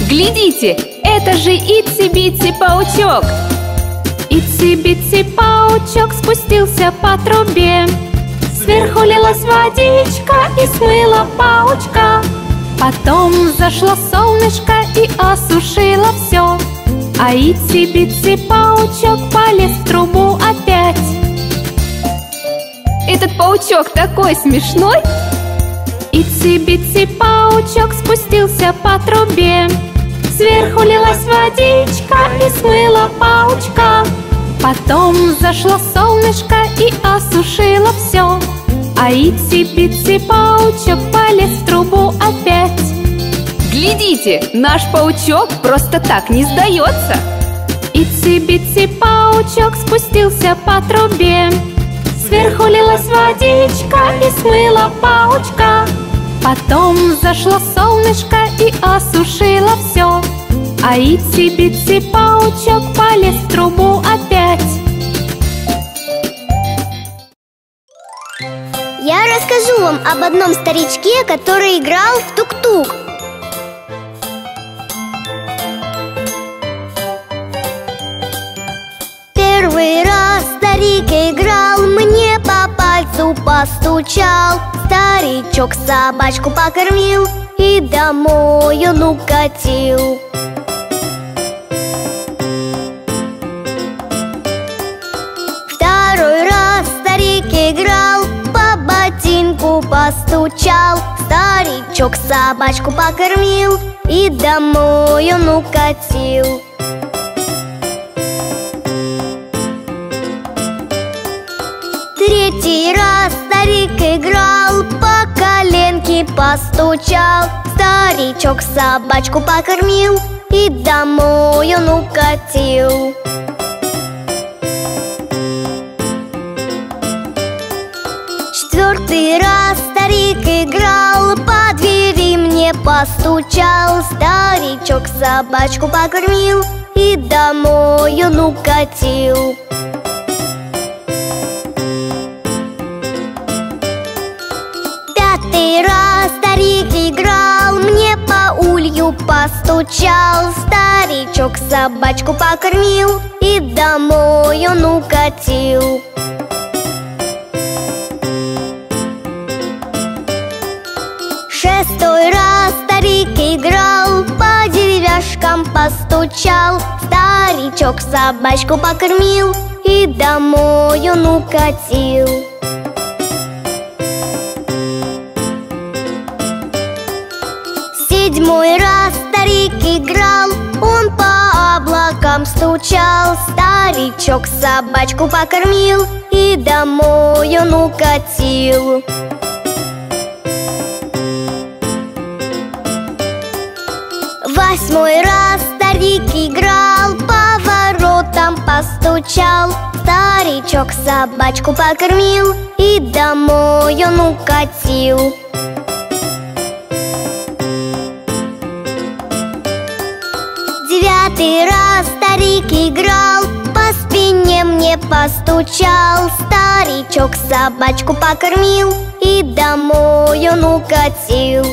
Глядите, это же итси-битси-паучок. Итси-битси-паучок спустился по трубе. Сверху лилась водичка и смыла паучка. Потом зашло солнышко и осушило все. А итси-битси-паучок полез в трубу опять. Этот паучок такой смешной. Итси-битси-паучок спустился по трубе. Сверху лилась водичка и смыла паучка. Потом зашло солнышко и осушило все. А итси-битси-паучок полез в трубу опять. Глядите, наш паучок просто так не сдается. Итси-битси-паучок спустился по трубе. Сверху лилась водичка и смыла паучка. Потом зашло солнышко и осушило все. А итси-битси паучок полез в трубу опять. Я расскажу вам об одном старичке, который играл в тук-тук. Первый раз старик играл, мне по пальцу постучал. Старичок собачку покормил и домой он укатил. Постучал, старичок собачку покормил и домой он укатил. Третий раз старик играл, по коленке постучал. Старичок собачку покормил и домой он укатил. Четвертый раз старик играл, по двери мне постучал. Старичок собачку покормил и домой он укатил. Пятый раз старик играл, мне по улью постучал. Старичок собачку покормил и домой он укатил. Шестой раз старик играл, по деревяшкам постучал. Старичок собачку покормил и домой он укатил. Седьмой раз старик играл, он по облакам стучал. Старичок собачку покормил и домой он укатил. Восьмой раз старик играл, по воротам постучал. Старичок собачку покормил и домой он укатил. Девятый раз старик играл, по спине мне постучал. Старичок собачку покормил и домой он укатил.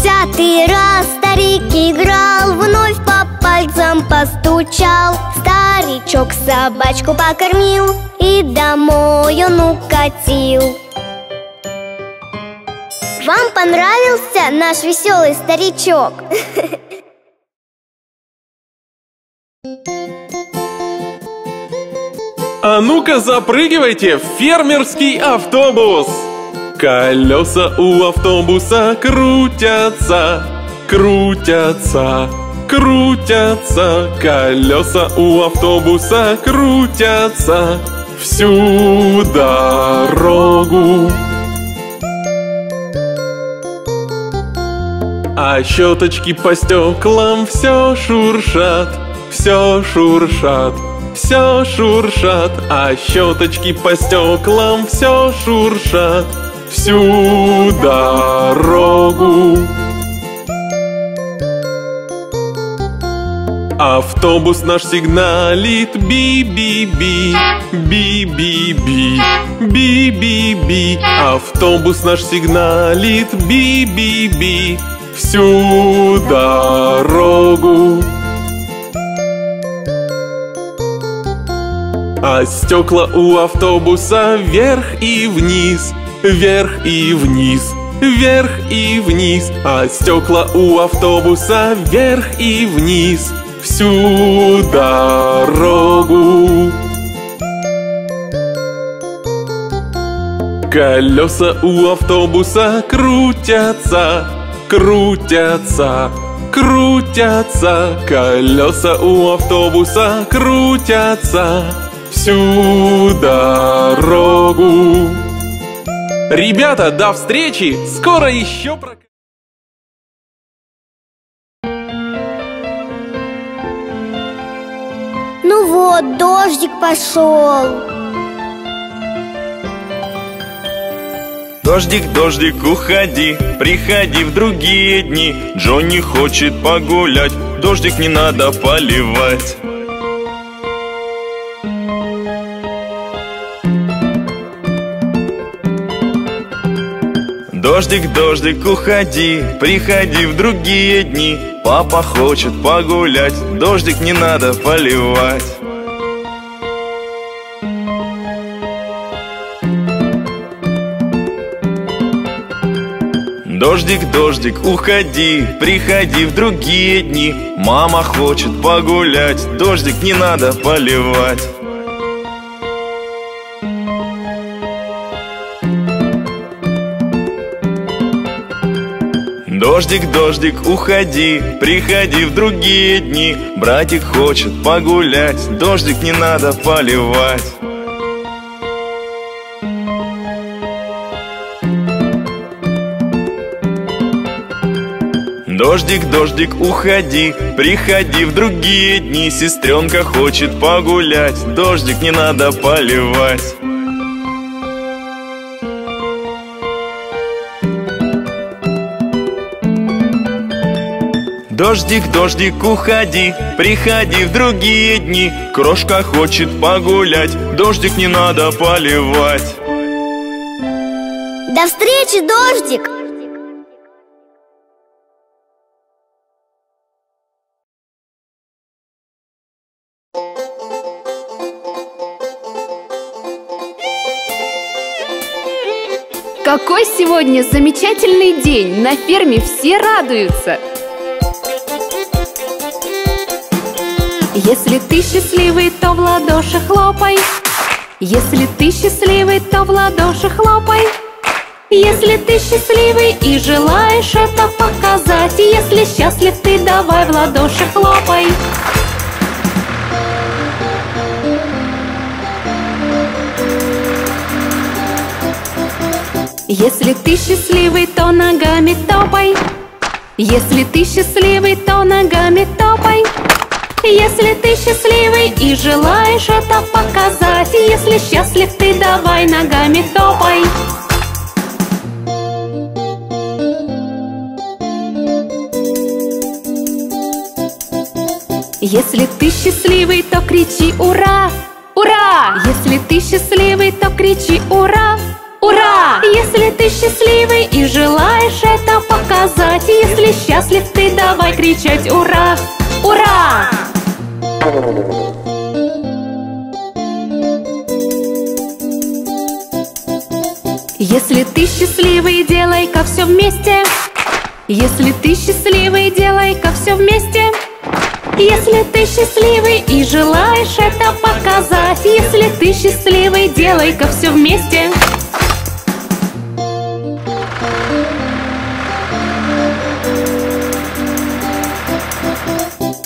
Десятый раз старик играл, вновь по пальцам постучал. Старичок собачку покормил и домой он укатил. Вам понравился наш веселый старичок? А ну-ка запрыгивайте в фермерский автобус! Колеса у автобуса крутятся, крутятся, крутятся. Колеса у автобуса крутятся всю дорогу. А щеточки по стеклам все шуршат, все шуршат, все шуршат. А щеточки по стеклам все шуршат всю дорогу. Автобус наш сигналит: би-би-би, би-би-би, би-би-би. Автобус наш сигналит: би-би-би, всю дорогу. А стекла у автобуса вверх и вниз, вверх и вниз, вверх и вниз. А стекла у автобуса вверх и вниз всю дорогу. Колеса у автобуса крутятся, крутятся, крутятся. Колеса у автобуса крутятся всю дорогу. Ребята, до встречи! Скоро еще про... Ну вот, дождик пошел. Дождик, дождик, уходи, приходи в другие дни. Джонни хочет погулять, дождик не надо поливать. Дождик, дождик, уходи, приходи в другие дни. Папа хочет погулять, дождик не надо поливать. Дождик, дождик, уходи, приходи в другие дни. Мама хочет погулять, дождик не надо поливать. Дождик, дождик, уходи, приходи в другие дни. Братик хочет погулять, дождик не надо поливать. Дождик, дождик, уходи, приходи в другие дни. Сестренка хочет погулять, дождик не надо поливать. Дождик, дождик, уходи, приходи в другие дни. Крошка хочет погулять, дождик не надо поливать. До встречи, дождик! Какой сегодня замечательный день! На ферме все радуются! Если ты счастливый, то в ладоши хлопай. Если ты счастливый, то в ладоши хлопай. Если ты счастливый и желаешь это показать, если счастлив ты, давай в ладоши хлопай. Если ты счастливый, то ногами топай. Если ты счастливый, то ногами топай. Если ты счастливый и желаешь это показать, если счастлив ты, давай ногами топай. Если ты счастливый, то кричи ура! Ура! Если ты счастливый, то кричи ура! Ура! Если ты счастливый и желаешь это показать, если счастлив ты, давай кричать ура! Ура! Если ты счастливый, делай-ка все вместе. Если ты счастливый, делай-ка все вместе. Если ты счастливый и желаешь это показать, если ты счастливый, делай-ка все вместе.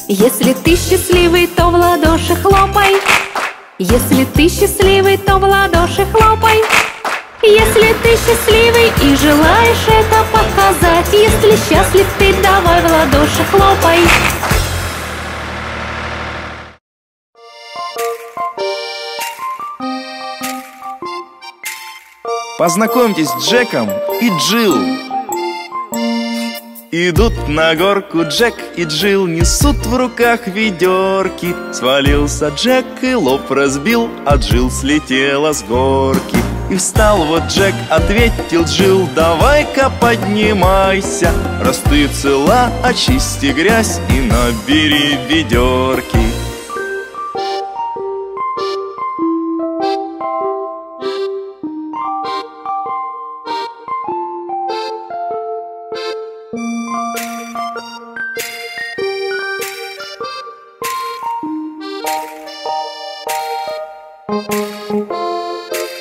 Если ты счастливый, то в ладоши хлопай. Если ты счастливый, то в ладоши хлопай. Если ты счастливый и желаешь это показать, если счастлив ты, давай в ладоши хлопай. Познакомьтесь с Джеком и Джилл. Идут на горку Джек и Джилл, несут в руках ведерки. Свалился Джек и лоб разбил, а Джилл слетела с горки. И встал вот Джек, ответил Джилл: давай-ка поднимайся, раз ты цела, очисти грязь и набери ведерки.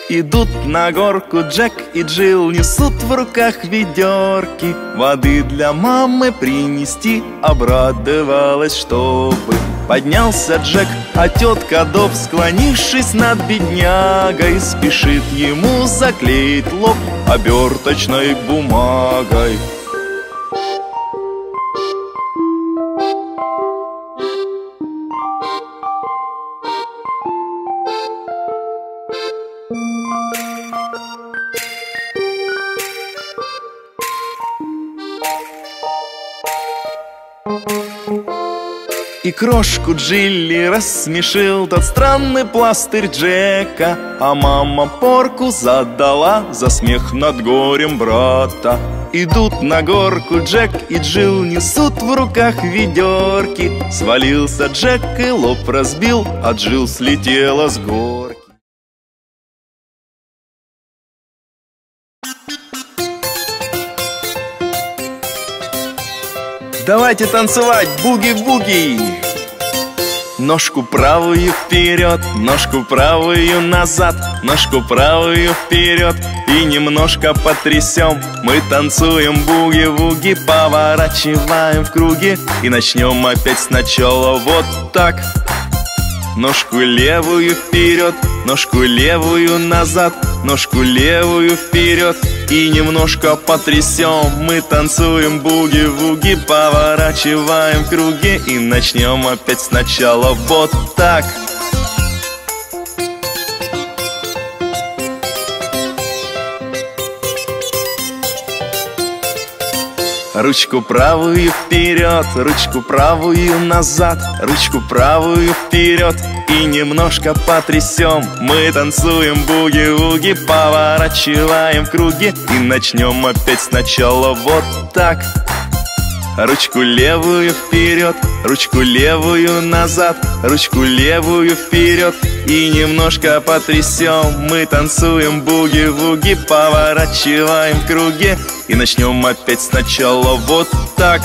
Идут на горку Джек и Джилл, несут в руках ведерки. Воды для мамы принести, обрадовалась, чтобы. Поднялся Джек, а тетка Доб, склонившись над беднягой, спешит ему заклеить лоб оберточной бумагой. И крошку Джилли рассмешил тот странный пластырь Джека, а мама порку задала за смех над горем брата. Идут на горку Джек и Джилл, несут в руках ведерки. Свалился Джек и лоб разбил, а Джилл слетела с горки. Давайте танцевать, буги-буги! Ножку правую вперед, ножку правую назад, ножку правую вперед и немножко потрясем. Мы танцуем буги-вуги, поворачиваем в круги и начнем опять сначала вот так. Ножку левую вперед, ножку левую назад, ножку левую вперед и немножко потрясем. Мы танцуем буги-вуги, поворачиваем круги и начнем опять сначала вот так. Ручку правую вперед, ручку правую назад, ручку правую вперед и немножко потрясем. Мы танцуем буги-вуги, поворачиваем круги и начнем опять сначала вот так. Ручку левую вперед, ручку левую назад, ручку левую вперед и немножко потрясем. Мы танцуем буги-вуги, поворачиваем круги и начнем опять сначала вот так.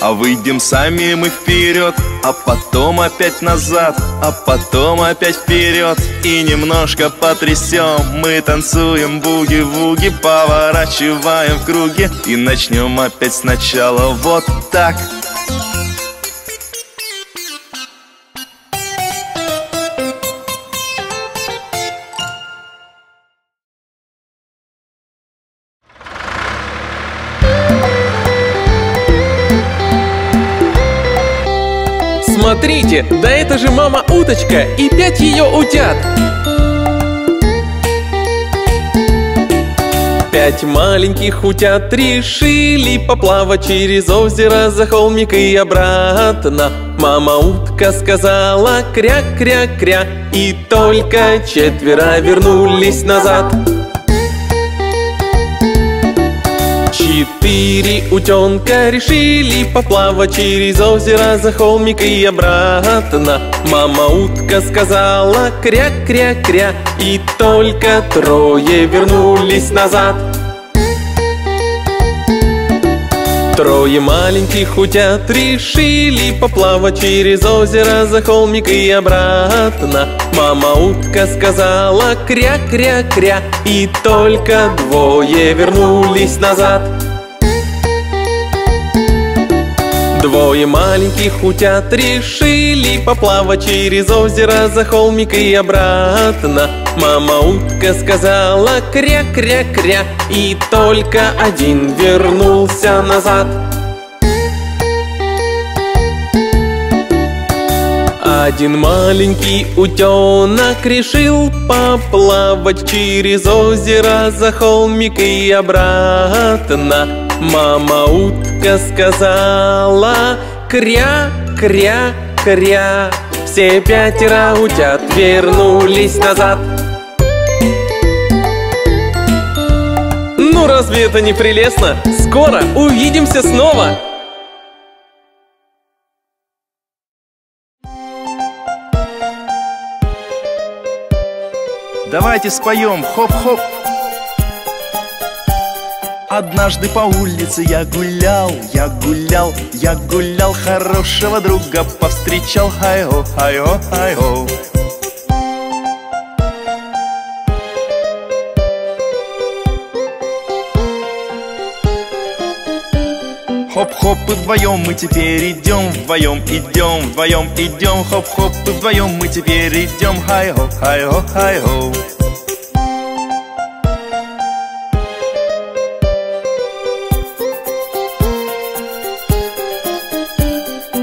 А выйдем сами мы вперед, а потом опять назад, а потом опять вперед и немножко потрясем. Мы танцуем буги-вуги, поворачиваем в круге и начнем опять сначала вот так. Смотрите, да это же мама-уточка и пять ее утят. Пять маленьких утят решили поплавать через озеро за холмик и обратно. Мама-утка сказала кря-кря-кря, и только четверо вернулись назад. Четыре утенка решили поплавать через озеро за холмик и обратно. Мама-утка сказала кря-кря-кря, и только трое вернулись назад. Трое маленьких утят решили поплавать через озеро за холмик и обратно. Мама-утка сказала кря-кря-кря, и только двое вернулись назад. Двое маленьких утят решили поплавать через озеро за холмик и обратно. Мама-утка сказала кря-кря-кря, и только один вернулся назад. Один маленький утенок решил поплавать через озеро за холмик и обратно. Мама-утка сказала кря-кря-кря, все пятеро утят вернулись назад. Ну разве это не прелестно? Скоро увидимся снова! Давайте споем хоп-хоп. Однажды по улице я гулял, я гулял, я гулял, хорошего друга повстречал, хай-о, хай-о, хай-о. Хоп-хоп, и вдвоем мы теперь идем, вдвоем идем, вдвоем идем, хоп-хоп, и вдвоем мы теперь идем, хай-о, хай-о, хай-о.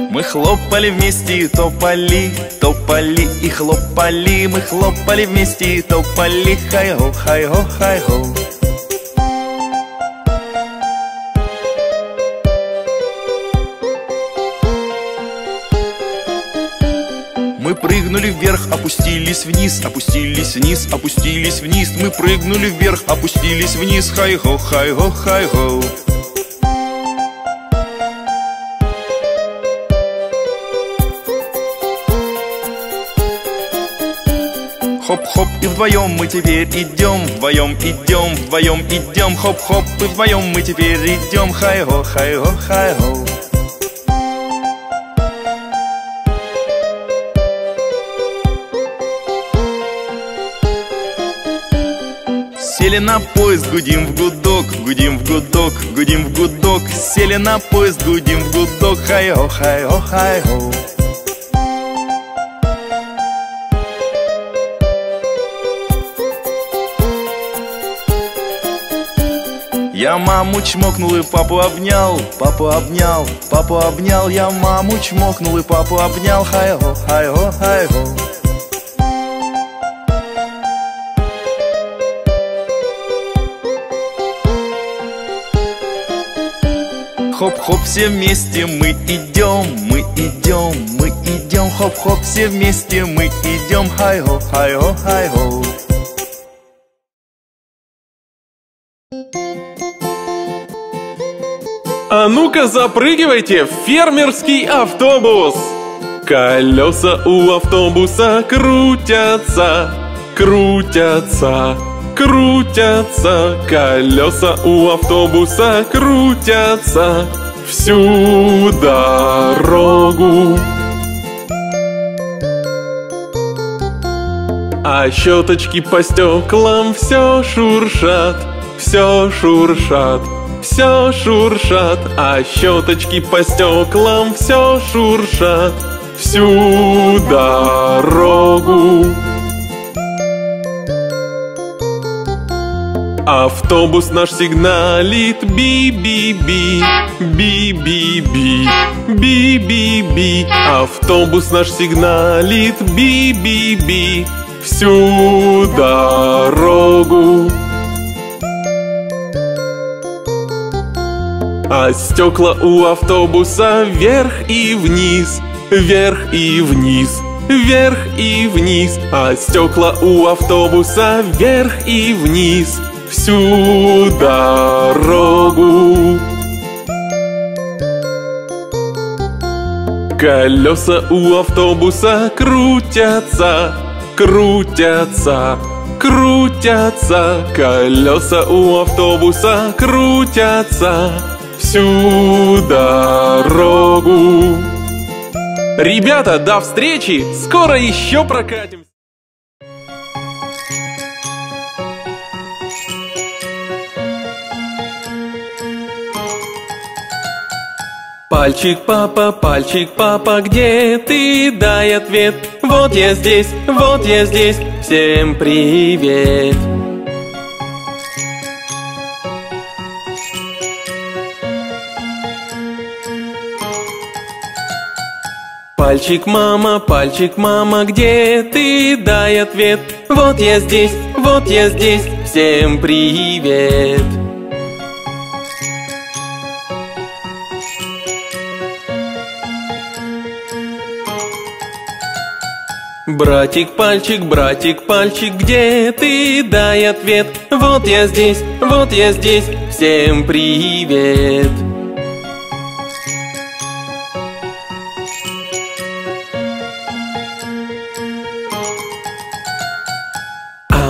Мы хлопали вместе и топали, топали и хлопали, мы хлопали вместе и топали, хай-о, хай-о, хай-о. Мы прыгнули вверх, опустились вниз, опустились вниз, опустились вниз. Мы прыгнули вверх, опустились вниз. Хай-хо, хай-хо, хай-хо. Хоп-хоп, и вдвоем мы теперь идем, вдвоем идем, вдвоем идем. Хоп-хоп, и вдвоем мы теперь идем. Хай-хо, хай-хо, хай-хо. Сели на поезд, гудим в гудок, гудим в гудок, гудим в гудок. Сели на поезд, гудим в гудок. Хай-хо, хай-хо, хай-хо. Я маму чмокнул и папу обнял, папу обнял, папу обнял. Я маму чмокнул и папу обнял. Хай-хо, хай-хо, хай-хо. Хоп-хоп, все вместе мы идем, мы идем, мы идем. Хоп-хоп, все вместе мы идем. Хай-хо, хай-хо, хай-хо. А ну-ка запрыгивайте в фермерский автобус! Колеса у автобуса крутятся, крутятся, крутятся. Колеса у автобуса крутятся всю дорогу. А щеточки по стеклам все шуршат, все шуршат, все шуршат. А щеточки по стеклам все шуршат всю дорогу. Автобус наш сигналит: би-би-би, би-би-би, би-би-би. Автобус наш сигналит: би-би-би, всю дорогу. А стекла у автобуса вверх и вниз, вверх и вниз, вверх и вниз. А стекла у автобуса вверх и вниз всю дорогу. Колеса у автобуса крутятся, крутятся, крутятся. Колеса у автобуса крутятся всю дорогу. Ребята, до встречи! Скоро еще прокатимся! Пальчик, папа, пальчик, папа, где ты? Дай ответ. Вот я здесь, вот я здесь. Всем привет! Пальчик, мама, пальчик, мама, где ты? Дай ответ. Вот я здесь, вот я здесь. Всем привет! Братик, пальчик, братик, пальчик, где ты? Дай ответ. Вот я здесь, вот я здесь. Всем привет!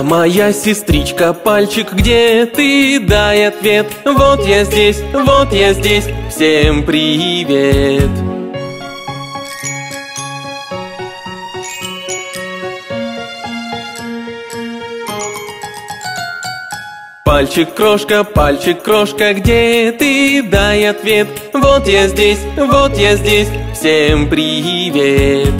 Моя сестричка, пальчик, где ты? Дай ответ. Вот я здесь, вот я здесь. Всем привет! Пальчик, крошка, пальчик, крошка, где ты? Дай ответ. Вот я здесь, вот я здесь. Всем привет!